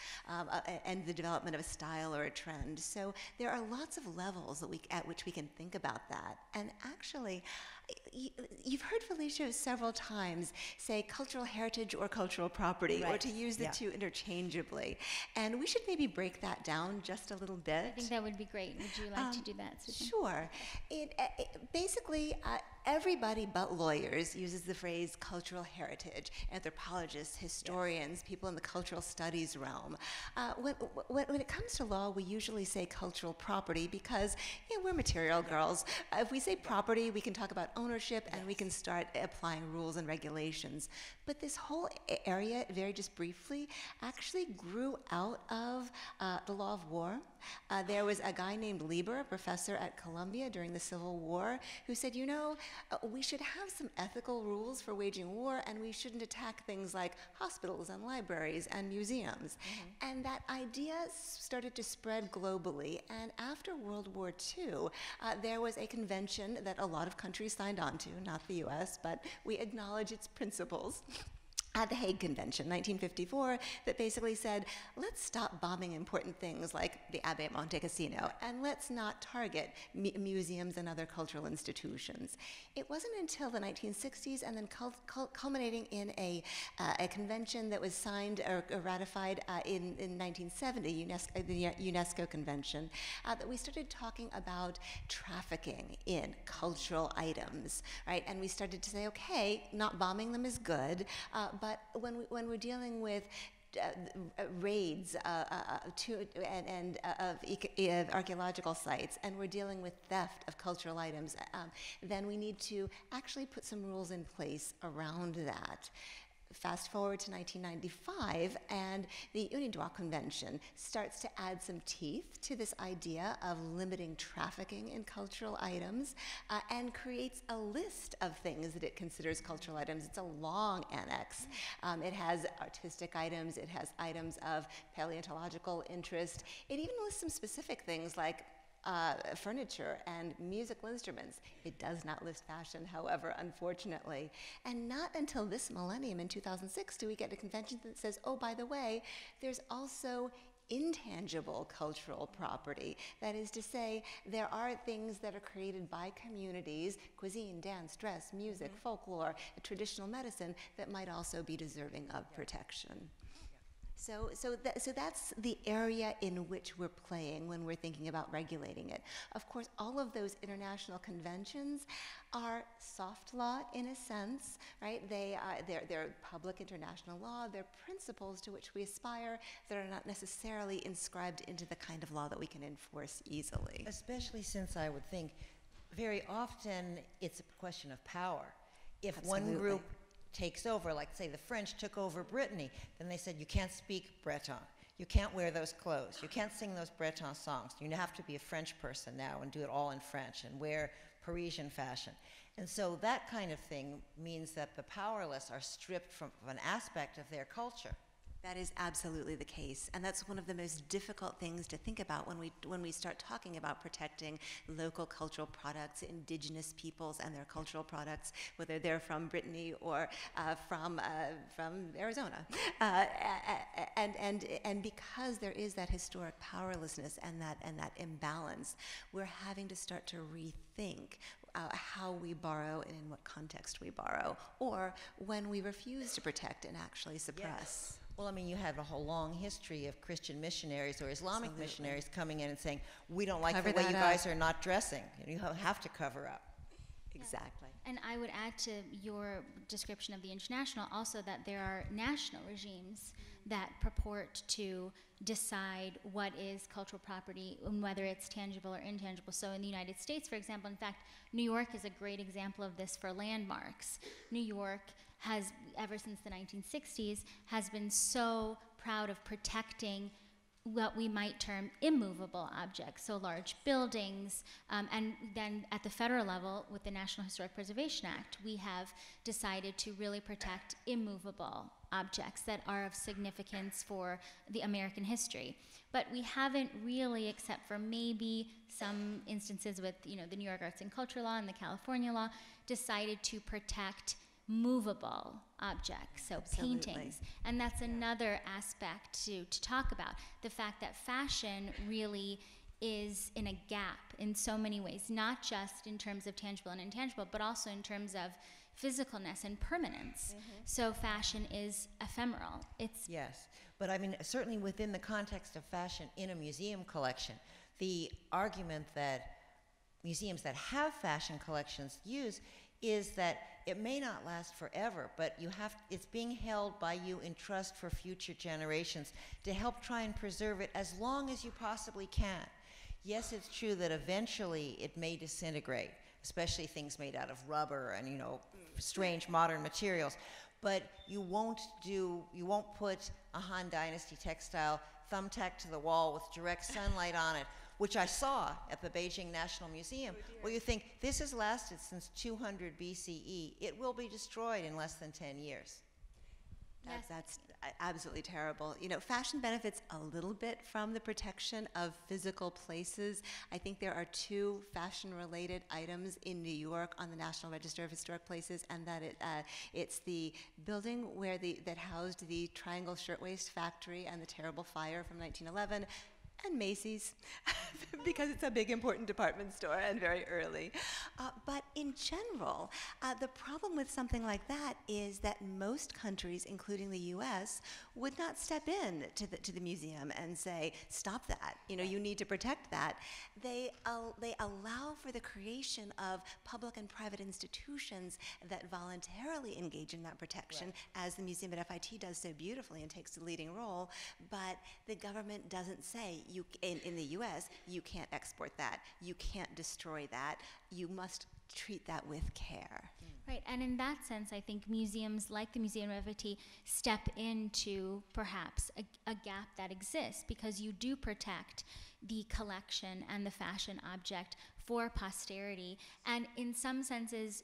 and the development of a style or a trend. So there are lots of levels that at which we can think about that. And actually, you've heard Felicia several times say cultural heritage or cultural property, or to use the two interchangeably. And we should maybe break that down just a little bit. I think that would be great. Would you like to do that, Susan? Sure. It basically, everybody but lawyers uses the phrase cultural heritage. Anthropologists, historians, people in the cultural studies realm. When it comes to law, we usually say cultural property because we're material girls. If we say property, we can talk about ownership and we can start applying rules and regulations. But this whole area, very just briefly, actually grew out of the law of war. There was a guy named Lieber, a professor at Columbia during the Civil War, who said, you know, we should have some ethical rules for waging war, and we shouldn't attack things like hospitals and libraries and museums. And that idea started to spread globally, and after World War II, there was a convention that a lot of countries signed on to, not the US, but we acknowledge its principles. At the Hague Convention, 1954, that basically said, let's stop bombing important things like the Abbey at Monte Cassino, and let's not target museums and other cultural institutions. It wasn't until the 1960s, and then culminating in a convention that was signed or ratified in 1970, the UNESCO Convention, that we started talking about trafficking in cultural items, right? And we started to say, okay, not bombing them is good, but when we're dealing with raids of archaeological sites, and we're dealing with theft of cultural items, then we need to actually put some rules in place around that. Fast forward to 1995, and the UNIDROIT Convention starts to add some teeth to this idea of limiting trafficking in cultural items, and creates a list of things that it considers cultural items. It's a long annex. It has artistic items, it has items of paleontological interest. It even lists some specific things like furniture and musical instruments. It does not list fashion, however, unfortunately. And not until this millennium in 2006 do we get a convention that says, oh, by the way, there's also intangible cultural property. That is to say, there are things that are created by communities, cuisine, dance, dress, music, folklore, traditional medicine, that might also be deserving of protection. So that's the area in which we're playing when we're thinking about regulating it. Of course, all of those international conventions are soft law in a sense, right? They're public international law. They're principles to which we aspire that are not necessarily inscribed into the kind of law that we can enforce easily. Especially since I would think very often it's a question of power. If one group takes over, like say the French took over Brittany, then they said you can't speak Breton, you can't wear those clothes, you can't sing those Breton songs, you have to be a French person now and do it all in French and wear Parisian fashion. And so that kind of thing means that the powerless are stripped from an aspect of their culture. That is absolutely the case, and that's one of the most difficult things to think about when we start talking about protecting local cultural products, indigenous peoples and their cultural products, whether they're from Brittany or from Arizona, and because there is that historic powerlessness and that imbalance, we're having to start to rethink how we borrow and in what context we borrow, or when we refuse to protect and actually suppress. Yes. Well, I mean, you have a whole long history of Christian missionaries or Islamic Absolutely. Missionaries coming in and saying, we don't like the way you guys are not dressing. You have to cover up. Exactly. And I would add to your description of the international also that there are national regimes that purport to decide what is cultural property and whether it's tangible or intangible. So in the United States, for example, in fact, New York is a great example of this for landmarks. New York has, ever since the 1960s, has been so proud of protecting what we might term immovable objects, so large buildings, and then at the federal level with the National Historic Preservation Act, we have decided to really protect immovable objects that are of significance for the American history. But we haven't really, except for maybe some instances with the New York Arts and Culture Law and the California law, decided to protect movable objects, so Absolutely. Paintings. And that's another aspect to talk about. The fact that fashion really is in a gap in so many ways, not just in terms of tangible and intangible, but also in terms of physicalness and permanence. Mm-hmm. So fashion is ephemeral. It's Yes, but I mean, certainly within the context of fashion in a museum collection, the argument that museums that have fashion collections use is that it may not last forever, but you have, it's being held by you in trust for future generations to help try and preserve it as long as you possibly can. Yes, it's true that eventually it may disintegrate, especially things made out of rubber and strange modern materials, but you won't put a Han Dynasty textile thumbtacked to the wall with direct sunlight on it, which I saw at the Beijing National Museum, where you think, this has lasted since 200 BCE. It will be destroyed in less than 10 years. Yes. That's absolutely terrible. You know, fashion benefits a little bit from the protection of physical places. I think there are two fashion-related items in New York on the National Register of Historic Places, and that it's the building where that housed the Triangle Shirtwaist Factory and the terrible fire from 1911. And Macy's, because it's a big, important department store and very early. But in general, the problem with something like that is that most countries, including the US, would not step in to the museum and say, stop that, you need to protect that. They allow for the creation of public and private institutions that voluntarily engage in that protection, right. as the Museum at FIT does so beautifully and takes the leading role, but the government doesn't say, in the US, you can't export that, you can't destroy that, you must treat that with care. Right, and in that sense, I think museums like the Museum of FIT step into, perhaps, a gap that exists, because you do protect the collection and the fashion object for posterity, and in some senses,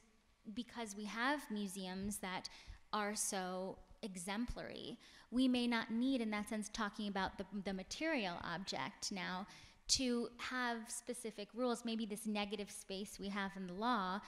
because we have museums that are so exemplary, we may not need, in that sense, talking about the material object now, to have specific rules. Maybe this negative space we have in the law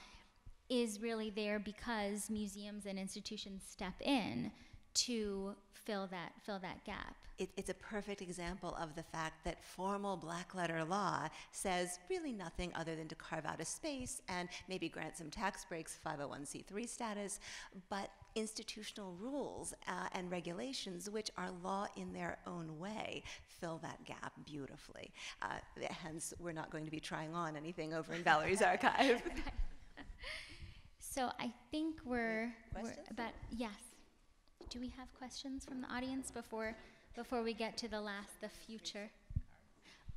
is really there because museums and institutions step in to fill that gap. It's a perfect example of the fact that formal black letter law says really nothing other than to carve out a space and maybe grant some tax breaks, 501c3 status, but institutional rules and regulations, which are law in their own way, fill that gap beautifully. Hence, we're not going to be trying on anything over in Valerie's archive. So I think we're about, yes. Do we have questions from the audience before we get to the future?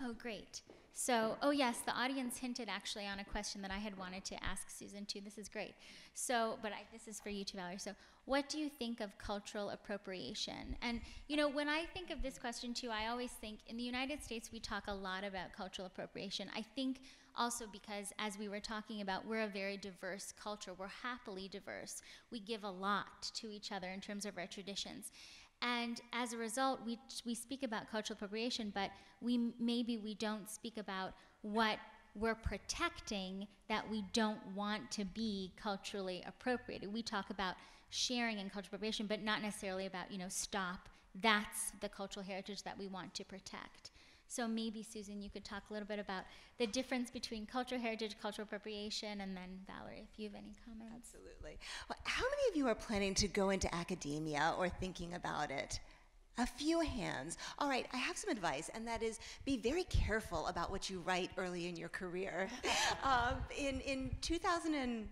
Oh, great. So, oh yes, the audience hinted actually on a question that I had wanted to ask Susan too. This is great. So, but this is for you too, Valerie. So, what do you think of cultural appropriation? And when I think of this question too, I always think in the United States we talk a lot about cultural appropriation. I think also because, as we were talking about, we're a very diverse culture. We're happily diverse. We give a lot to each other in terms of our traditions. And as a result, we speak about cultural appropriation, but maybe we don't speak about what we're protecting that we don't want to be culturally appropriated. We talk about sharing and cultural appropriation, but not necessarily about, stop, that's the cultural heritage that we want to protect. So maybe, Susan, you could talk a little bit about the difference between cultural heritage, cultural appropriation, and then Valerie, if you have any comments. Absolutely. Well, how many of you are planning to go into academia or thinking about it? A few hands. All right, I have some advice, and that is be very careful about what you write early in your career. In 2005,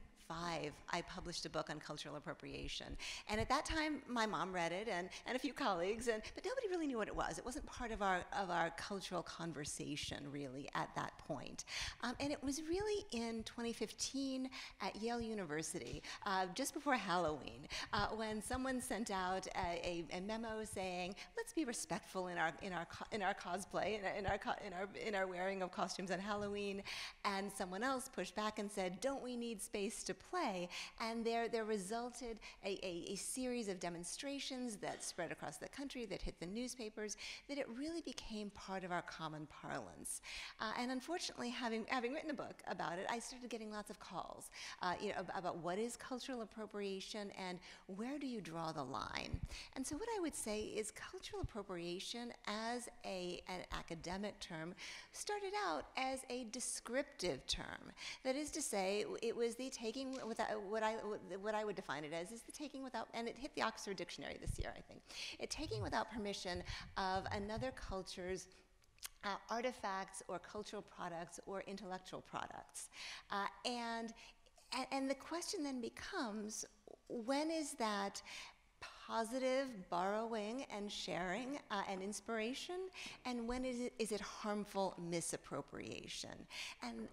I published a book on cultural appropriation. And at that time, my mom read it, and a few colleagues, but nobody really knew what it was. It wasn't part of our cultural conversation, really, at that point. And it was really in 2015 at Yale University, just before Halloween, when someone sent out a memo saying, let's be respectful in our cosplay, in our wearing of costumes on Halloween. And someone else pushed back and said, don't we need space to play? And there resulted a series of demonstrations that spread across the country, that hit the newspapers, that it really became part of our common parlance. And unfortunately, having written a book about it, I started getting lots of calls about what is cultural appropriation and where do you draw the line? And so what I would say is cultural appropriation as an academic term started out as a descriptive term. That is to say, it was the taking without, what I would define it as, is the taking without, and it hit the Oxford Dictionary this year, I think. It taking without permission of another culture's artifacts or cultural products or intellectual products. And the question then becomes, when is that positive borrowing and sharing and inspiration, and when is it harmful misappropriation?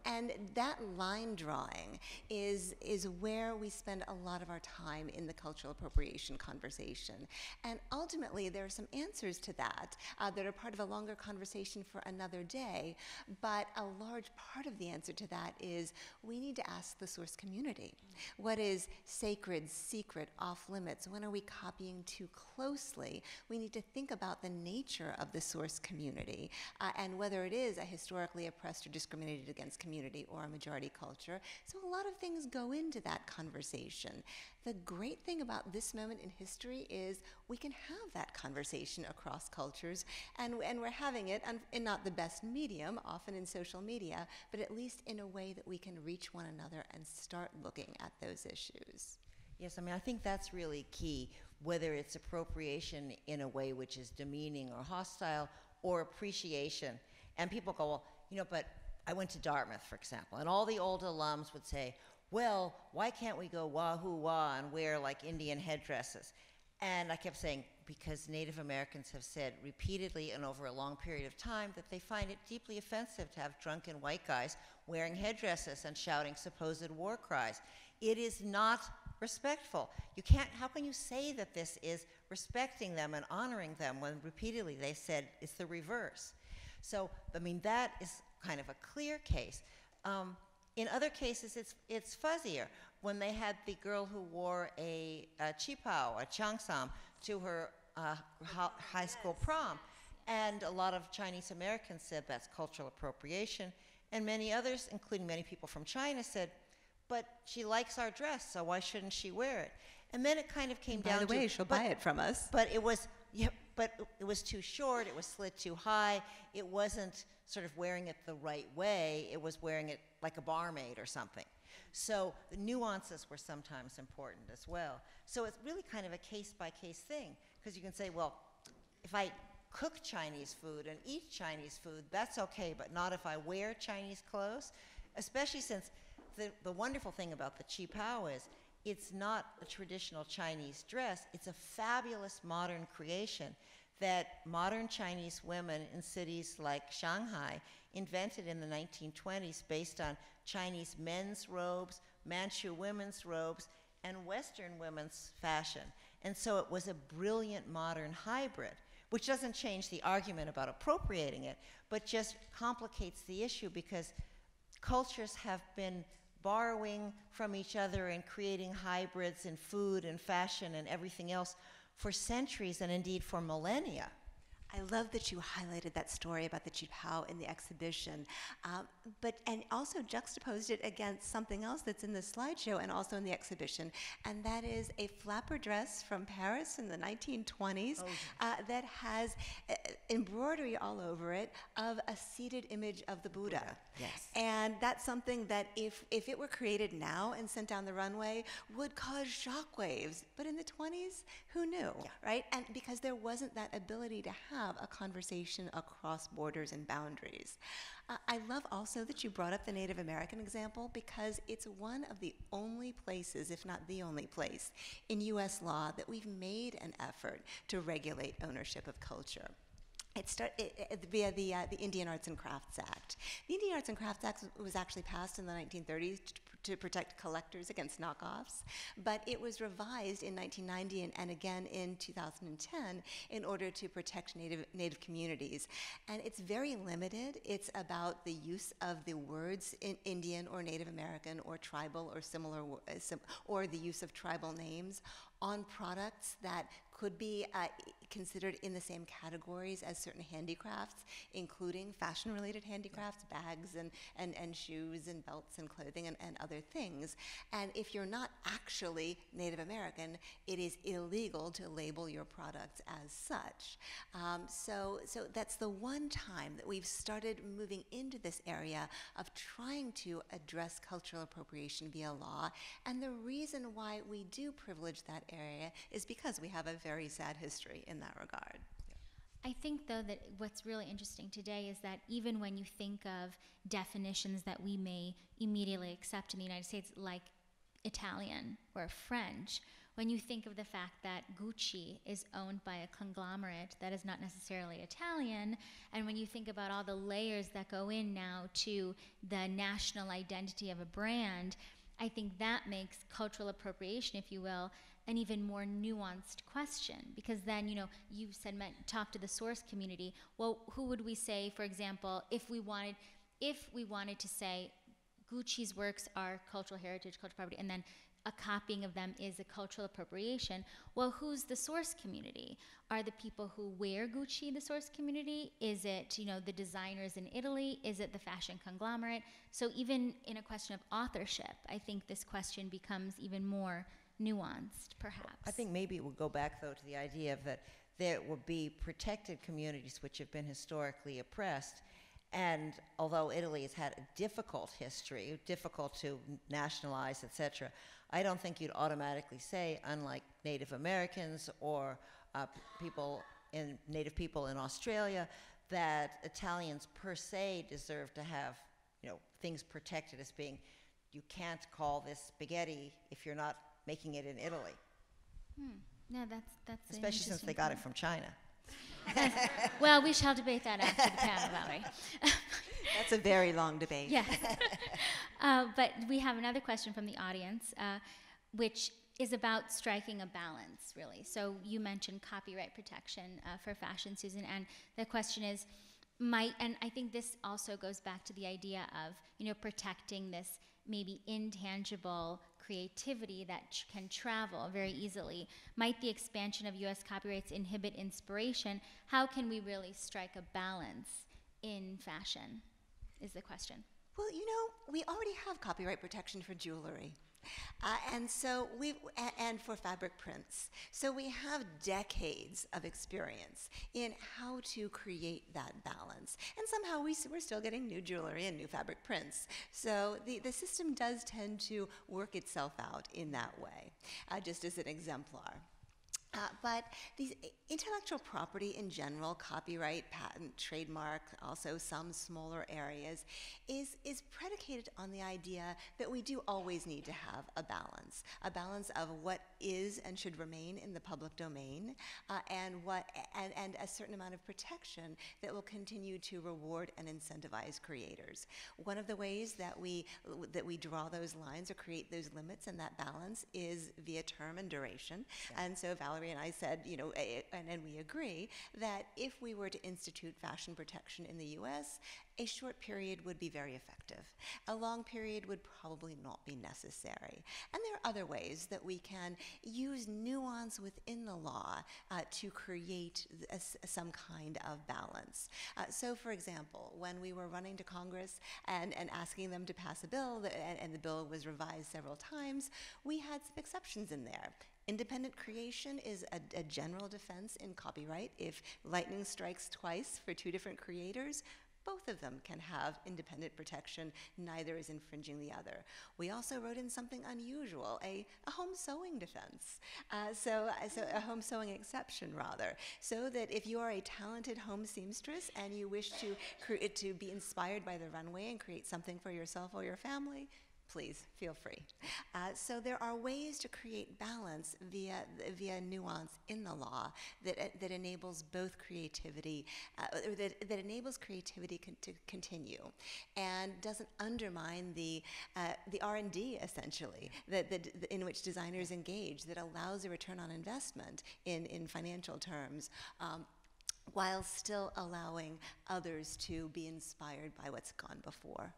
And that line drawing is where we spend a lot of our time in the cultural appropriation conversation. And ultimately, there are some answers to that that are part of a longer conversation for another day, but a large part of the answer to that is we need to ask the source community. What is sacred, secret, off limits? When are we copying too closely? We need to think about the nature of the source community and whether it is a historically oppressed or discriminated against community or a majority culture. So a lot of things go into that conversation. The great thing about this moment in history is we can have that conversation across cultures, and we're having it in not the best medium, often in social media, but at least in a way that we can reach one another and start looking at those issues. Yes, I mean, I think that's really key, whether it's appropriation in a way which is demeaning or hostile, or appreciation. And people go, well, you know, but I went to Dartmouth, for example, and all the old alums would say, well, why can't we go wahoo wah and wear like Indian headdresses? And I kept saying, because Native Americans have said repeatedly and over a long period of time that they find it deeply offensive to have drunken white guys wearing headdresses and shouting supposed war cries. It is not respectful. You can't, how can you say that this is respecting them and honoring them when repeatedly they said it's the reverse? So, I mean, that is kind of a clear case. In other cases, it's fuzzier. When they had the girl who wore a chipao, a changsam, to her high school prom, and a lot of Chinese Americans said that's cultural appropriation, and many others, including many people from China, said, but she likes our dress, so why shouldn't she wear it? And then it kind of came down to, by the way, she'll buy it from us. But it was, yeah, but it was too short, it was slid too high, it wasn't sort of wearing it the right way, it was wearing it like a barmaid or something. So the nuances were sometimes important as well. So it's really kind of a case-by-case thing, because you can say, well, if I cook Chinese food and eat Chinese food, that's okay, but not if I wear Chinese clothes, especially since the wonderful thing about the qipao is it's not a traditional Chinese dress. It's a fabulous modern creation that modern Chinese women in cities like Shanghai invented in the 1920s based on Chinese men's robes, Manchu women's robes, and Western women's fashion. And so it was a brilliant modern hybrid, which doesn't change the argument about appropriating it, but just complicates the issue because cultures have been borrowing from each other and creating hybrids in food and fashion and everything else for centuries and indeed for millennia. I love that you highlighted that story about the cheap how in the exhibition, and also juxtaposed it against something else that's in the slideshow and also in the exhibition, and that is a flapper dress from Paris in the 1920s that has embroidery all over it of a seated image of the Buddha. Yes. And that's something that if it were created now and sent down the runway would cause shockwaves, but in the 20s, who knew, right? And because there wasn't that ability to have a conversation across borders and boundaries. I love also that you brought up the Native American example because it's one of the only places, if not the only place, in U.S. law that we've made an effort to regulate ownership of culture. It started via the Indian Arts and Crafts Act. The Indian Arts and Crafts Act was actually passed in the 1930s to protect collectors against knockoffs, but it was revised in 1990 and again in 2010 in order to protect Native communities. And it's very limited. It's about the use of the words in Indian or Native American or tribal or similar, or the use of tribal names on products that could be considered in the same categories as certain handicrafts, including fashion-related handicrafts, bags and shoes and belts and clothing and other things. And if you're not actually Native American, it is illegal to label your products as such. So that's the one time that we've started moving into this area of trying to address cultural appropriation via law. And the reason why we do privilege that area is because we have a very sad history in that regard. I think, though, that what's really interesting today is that even when you think of definitions that we may immediately accept in the United States, like Italian or French, when you think of the fact that Gucci is owned by a conglomerate that is not necessarily Italian, and when you think about all the layers that go in now to the national identity of a brand, I think that makes cultural appropriation, if you will, an even more nuanced question, because then, you know, you said talk to the source community. Well, who would we say, for example, if we wanted to say Gucci's works are cultural heritage, cultural property, and then a copying of them is a cultural appropriation, well, who's the source community? Are the people who wear Gucci the source community? Is it, you know, the designers in Italy? Is it the fashion conglomerate? So even in a question of authorship, I think this question becomes even more nuanced, perhaps. I think maybe it would go back, though, to the idea of that there would be protected communities which have been historically oppressed, and although Italy has had a difficult history, difficult to nationalize, etc., I don't think you'd automatically say, unlike Native Americans or Native people in Australia, that Italians per se deserve to have, you know, things protected as being, you can't call this spaghetti if you're not making it in Italy. No, that's especially since they got it from China. Well, we shall debate that after the panel, Valerie. That's a very long debate. Yes. But we have another question from the audience, which is about striking a balance, really. So you mentioned copyright protection for fashion, Susan, and the question is, and I think this also goes back to the idea of, you know, protecting this maybe intangible creativity that can travel very easily. Might the expansion of U.S. copyrights inhibit inspiration? How can we really strike a balance in fashion, is the question. Well, you know, we already have copyright protection for jewelry. And for fabric prints. So we have decades of experience in how to create that balance. And somehow we're still getting new jewelry and new fabric prints. So the system does tend to work itself out in that way, just as an exemplar. But these intellectual property in general, copyright, patent, trademark, also some smaller areas, is predicated on the idea that we do always need to have a balance of what is and should remain in the public domain, and a certain amount of protection that will continue to reward and incentivize creators. One of the ways that we draw those lines or create those limits and that balance is via term and duration. Yeah. And so Valerie and I said, you know, and we agree that if we were to institute fashion protection in the U.S., a short period would be very effective. A long period would probably not be necessary. And there are other ways that we can use nuance within the law to create some kind of balance. So for example, when we were running to Congress and asking them to pass a bill, and the bill was revised several times, we had some exceptions in there. Independent creation is a general defense in copyright. If lightning strikes twice for two different creators, both of them can have independent protection. Neither is infringing the other. We also wrote in something unusual, a home sewing defense. So a home sewing exception, rather. So that if you are a talented home seamstress and you wish to be inspired by the runway and create something for yourself or your family, please feel free. So there are ways to create balance via nuance in the law that enables both creativity, that enables creativity to continue, and doesn't undermine the R&D essentially that in which designers engage, that allows a return on investment in financial terms, while still allowing others to be inspired by what's gone before.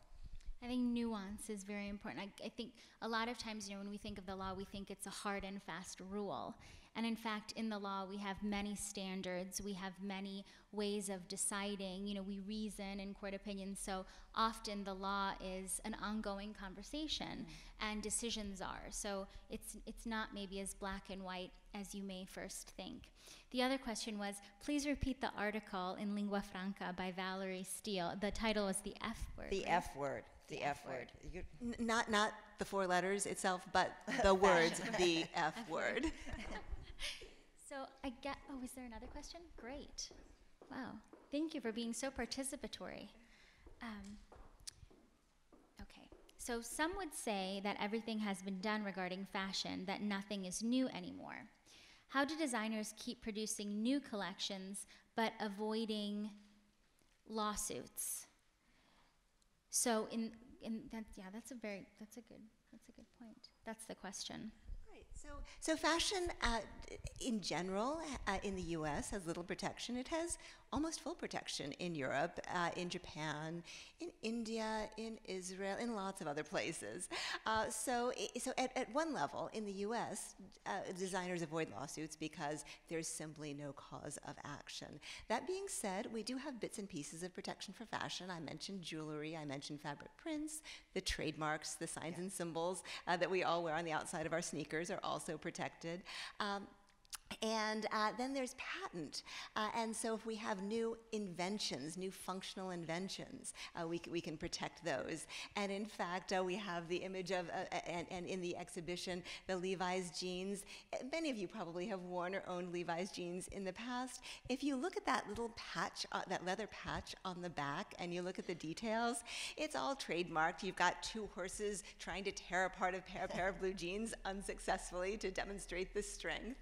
I think nuance is very important. I think a lot of times, you know, when we think of the law, we think it's a hard and fast rule. And in fact, in the law, we have many standards. We have many ways of deciding. You know, we reason in court opinions. So often the law is an ongoing conversation, and decisions are. So it's not maybe as black and white as you may first think. The other question was, please repeat the article in Lingua Franca by Valerie Steele. The title was the F word. The right? F word. The F word. Not the four letters itself, but the words, the F word. So I get, oh, is there another question? Great. Wow. Thank you for being so participatory. Okay. So some would say that everything has been done regarding fashion, that nothing is new anymore. How do designers keep producing new collections but avoiding lawsuits? So that's a good point. That's the question. So fashion, in general, in the U.S. has little protection. It has almost full protection in Europe, in Japan, in India, in Israel, in lots of other places. So at one level, in the U.S., designers avoid lawsuits because there's simply no cause of action. That being said, we do have bits and pieces of protection for fashion. I mentioned jewelry, I mentioned fabric prints, the trademarks, the signs and symbols that we all wear on the outside of our sneakers are also protected. And then there's patent, and so if we have new inventions, new functional inventions, we can protect those. And in fact, we have the image of, and in the exhibition, the Levi's jeans. Many of you probably have worn or owned Levi's jeans in the past. If you look at that little patch, that leather patch on the back, and you look at the details, it's all trademarked. You've got two horses trying to tear apart a pair of blue jeans unsuccessfully to demonstrate the strength.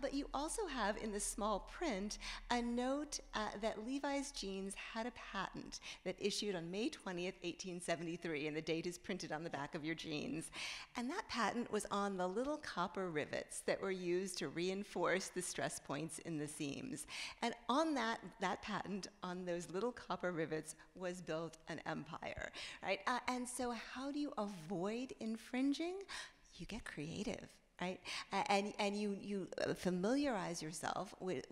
But you also have in the small print a note that Levi's jeans had a patent that issued on May 20th, 1873, and the date is printed on the back of your jeans. And that patent was on the little copper rivets that were used to reinforce the stress points in the seams. And on that patent, on those little copper rivets, was built an empire, right? And so how do you avoid infringing? You get creative. Right? And you familiarize yourself with,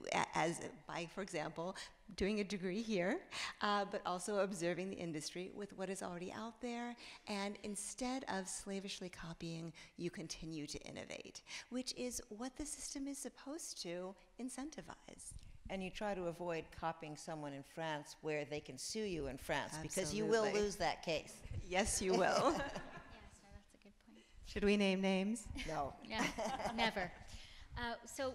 by, for example, doing a degree here, but also observing the industry with what is already out there. And instead of slavishly copying, you continue to innovate, which is what the system is supposed to incentivize. And you try to avoid copying someone in France where they can sue you in France. Absolutely. Because you will lose that case. Yes, you will. Should we name names? No. No, never. So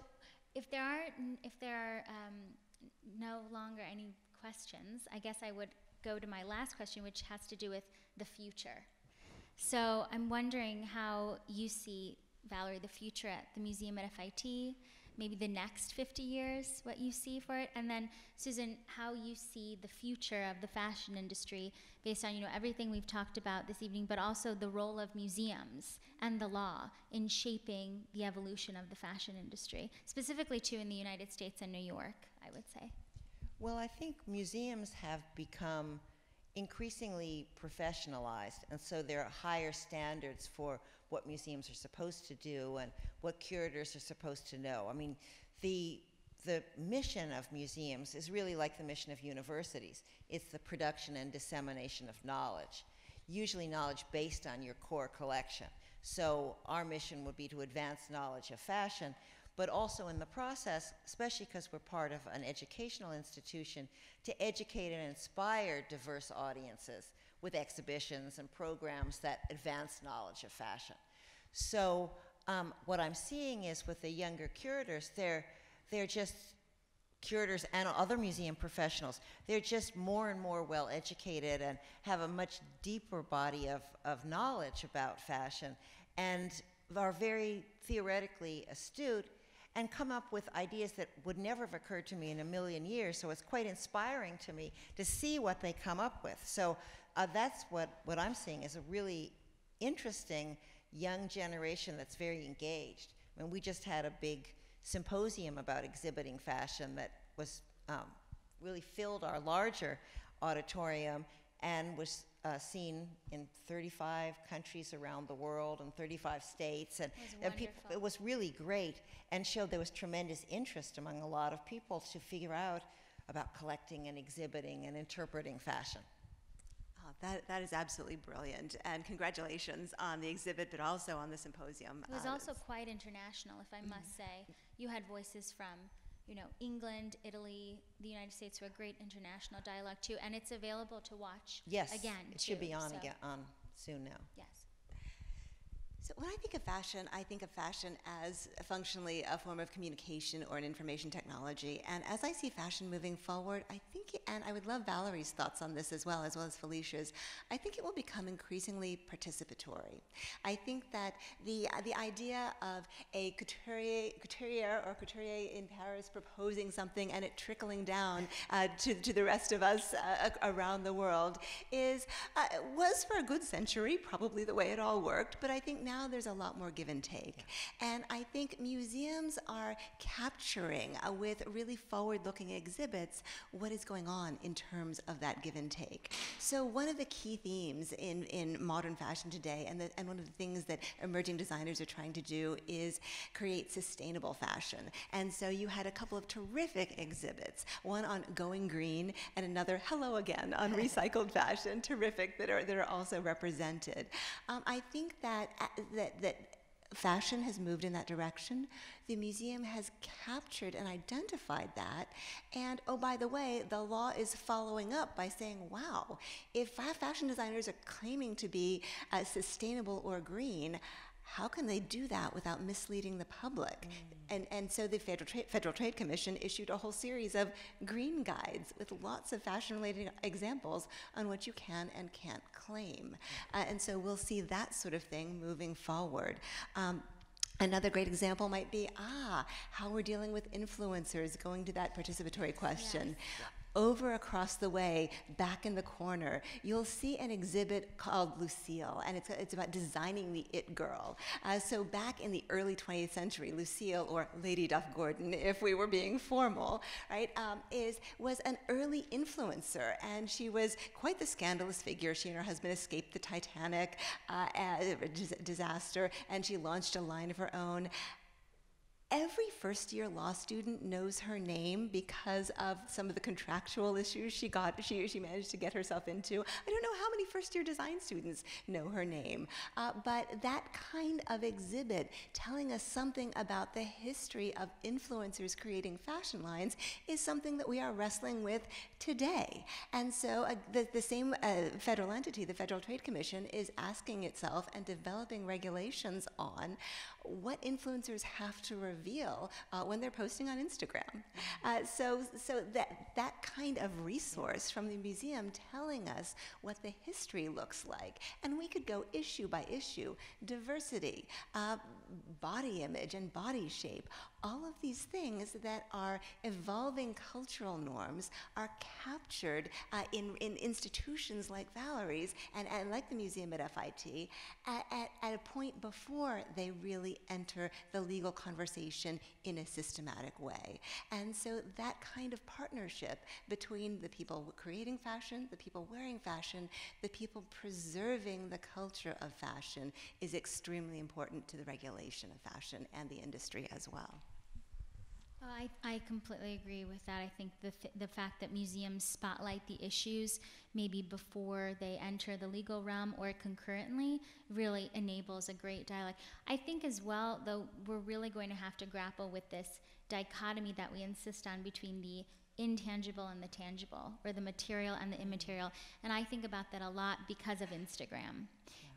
if there are no longer any questions, I guess I would go to my last question, which has to do with the future. So I'm wondering how you see, Valerie, the future at the museum at FIT, maybe the next 50 years, what you see for it, and then Susan, how you see the future of the fashion industry based on, you know, everything we've talked about this evening, but also the role of museums and the law in shaping the evolution of the fashion industry, specifically too in the United States and New York, I would say. Well, I think museums have become increasingly professionalized, and so there are higher standards for what museums are supposed to do and what curators are supposed to know. I mean, the mission of museums is really like the mission of universities. It's the production and dissemination of knowledge, usually knowledge based on your core collection. So our mission would be to advance knowledge of fashion, but also in the process, especially because we're part of an educational institution, to educate and inspire diverse audiences with exhibitions and programs that advance knowledge of fashion. So what I'm seeing is with the younger curators, they're just curators and other museum professionals. They're just more and more well-educated and have a much deeper body of knowledge about fashion and are very theoretically astute and come up with ideas that would never have occurred to me in a million years. So it's quite inspiring to me to see what they come up with. So that's what I'm seeing is a really interesting young generation that's very engaged. I mean, we just had a big symposium about exhibiting fashion that was really filled our larger auditorium and was seen in 35 countries around the world and 35 states. And it was really great and showed there was tremendous interest among a lot of people to figure out about collecting and exhibiting and interpreting fashion. That is absolutely brilliant, and congratulations on the exhibit, but also on the symposium. It was also quite international, if I must say. You had voices from, you know, England, Italy, the United States, were a great international dialogue too, and it's available to watch. Yes, again, it should be on so again on soon now. Yes. So when I think of fashion as functionally a form of communication or an information technology. And as I see fashion moving forward, I think, and I would love Valerie's thoughts on this as well as Felicia's, I think it will become increasingly participatory. I think that the idea of a couturier in Paris proposing something and it trickling down to the rest of us around the world is, was for a good century probably the way it all worked, but I think now there's a lot more give and take. Yeah. And I think museums are capturing with really forward-looking exhibits what is going on in terms of that give and take. So one of the key themes in modern fashion today and one of the things that emerging designers are trying to do is create sustainable fashion. And so you had a couple of terrific exhibits, one on going green and another, hello again, on recycled fashion, terrific, that are also represented. I think that that fashion has moved in that direction. The museum has captured and identified that. And oh, by the way, the law is following up by saying, wow, if our fashion designers are claiming to be sustainable or green, how can they do that without misleading the public? And so the Federal Trade Commission issued a whole series of green guides with lots of fashion-related examples on what you can and can't claim. And so we'll see that sort of thing moving forward. Another great example might be, how we're dealing with influencers, going to that participatory question. Yes. Over across the way, back in the corner, you'll see an exhibit called Lucille, and it's about designing the it girl. So back in the early 20th century, Lucille, or Lady Duff Gordon, if we were being formal, right, was an early influencer, and she was quite the scandalous figure. She and her husband escaped the Titanic disaster, and she launched a line of her own. Every first-year law student knows her name because of some of the contractual issues she managed to get herself into. I don't know how many first-year design students know her name, but that kind of exhibit telling us something about the history of influencers creating fashion lines is something that we are wrestling with today. And so the same federal entity, the Federal Trade Commission, is asking itself and developing regulations on what influencers have to reveal when they're posting on Instagram. So that kind of resource from the museum telling us what the history looks like. And we could go issue by issue, diversity, body image and body shape, all of these things that are evolving cultural norms are captured in institutions like Valerie's and like the Museum at FIT at a point before they really enter the legal conversation in a systematic way. And so that kind of partnership between the people creating fashion, the people wearing fashion, the people preserving the culture of fashion is extremely important to the regulation of fashion and the industry as well. Well, I completely agree with that. I think the fact that museums spotlight the issues maybe before they enter the legal realm or concurrently really enables a great dialogue. I think as well, though, we're really going to have to grapple with this dichotomy that we insist on between the intangible and the tangible, or the material and the immaterial. And I think about that a lot because of Instagram,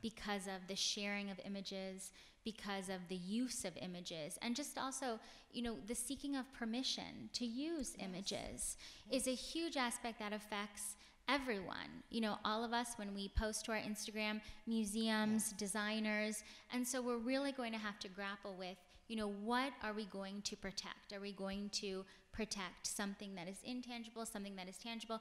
because of the sharing of images, because of the use of images, and just also, you know, the seeking of permission to use images is a huge aspect that affects everyone, you know, all of us when we post to our Instagram, museums, designers, and so we're really going to have to grapple with, you know, what are we going to protect? Are we going to protect something that is intangible, something that is tangible,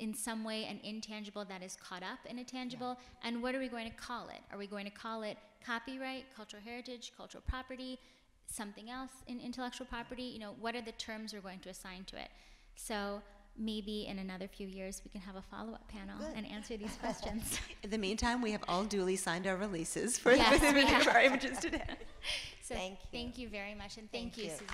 in some way an intangible that is caught up in a tangible, and what are we going to call it? Are we going to call it copyright, cultural heritage, cultural property, something else in intellectual property? You know, what are the terms we're going to assign to it? So maybe in another few years we can have a follow-up panel and answer these questions. In the meantime, we have all duly signed our releases for our images today. So thank you very much, and thank you, Susan.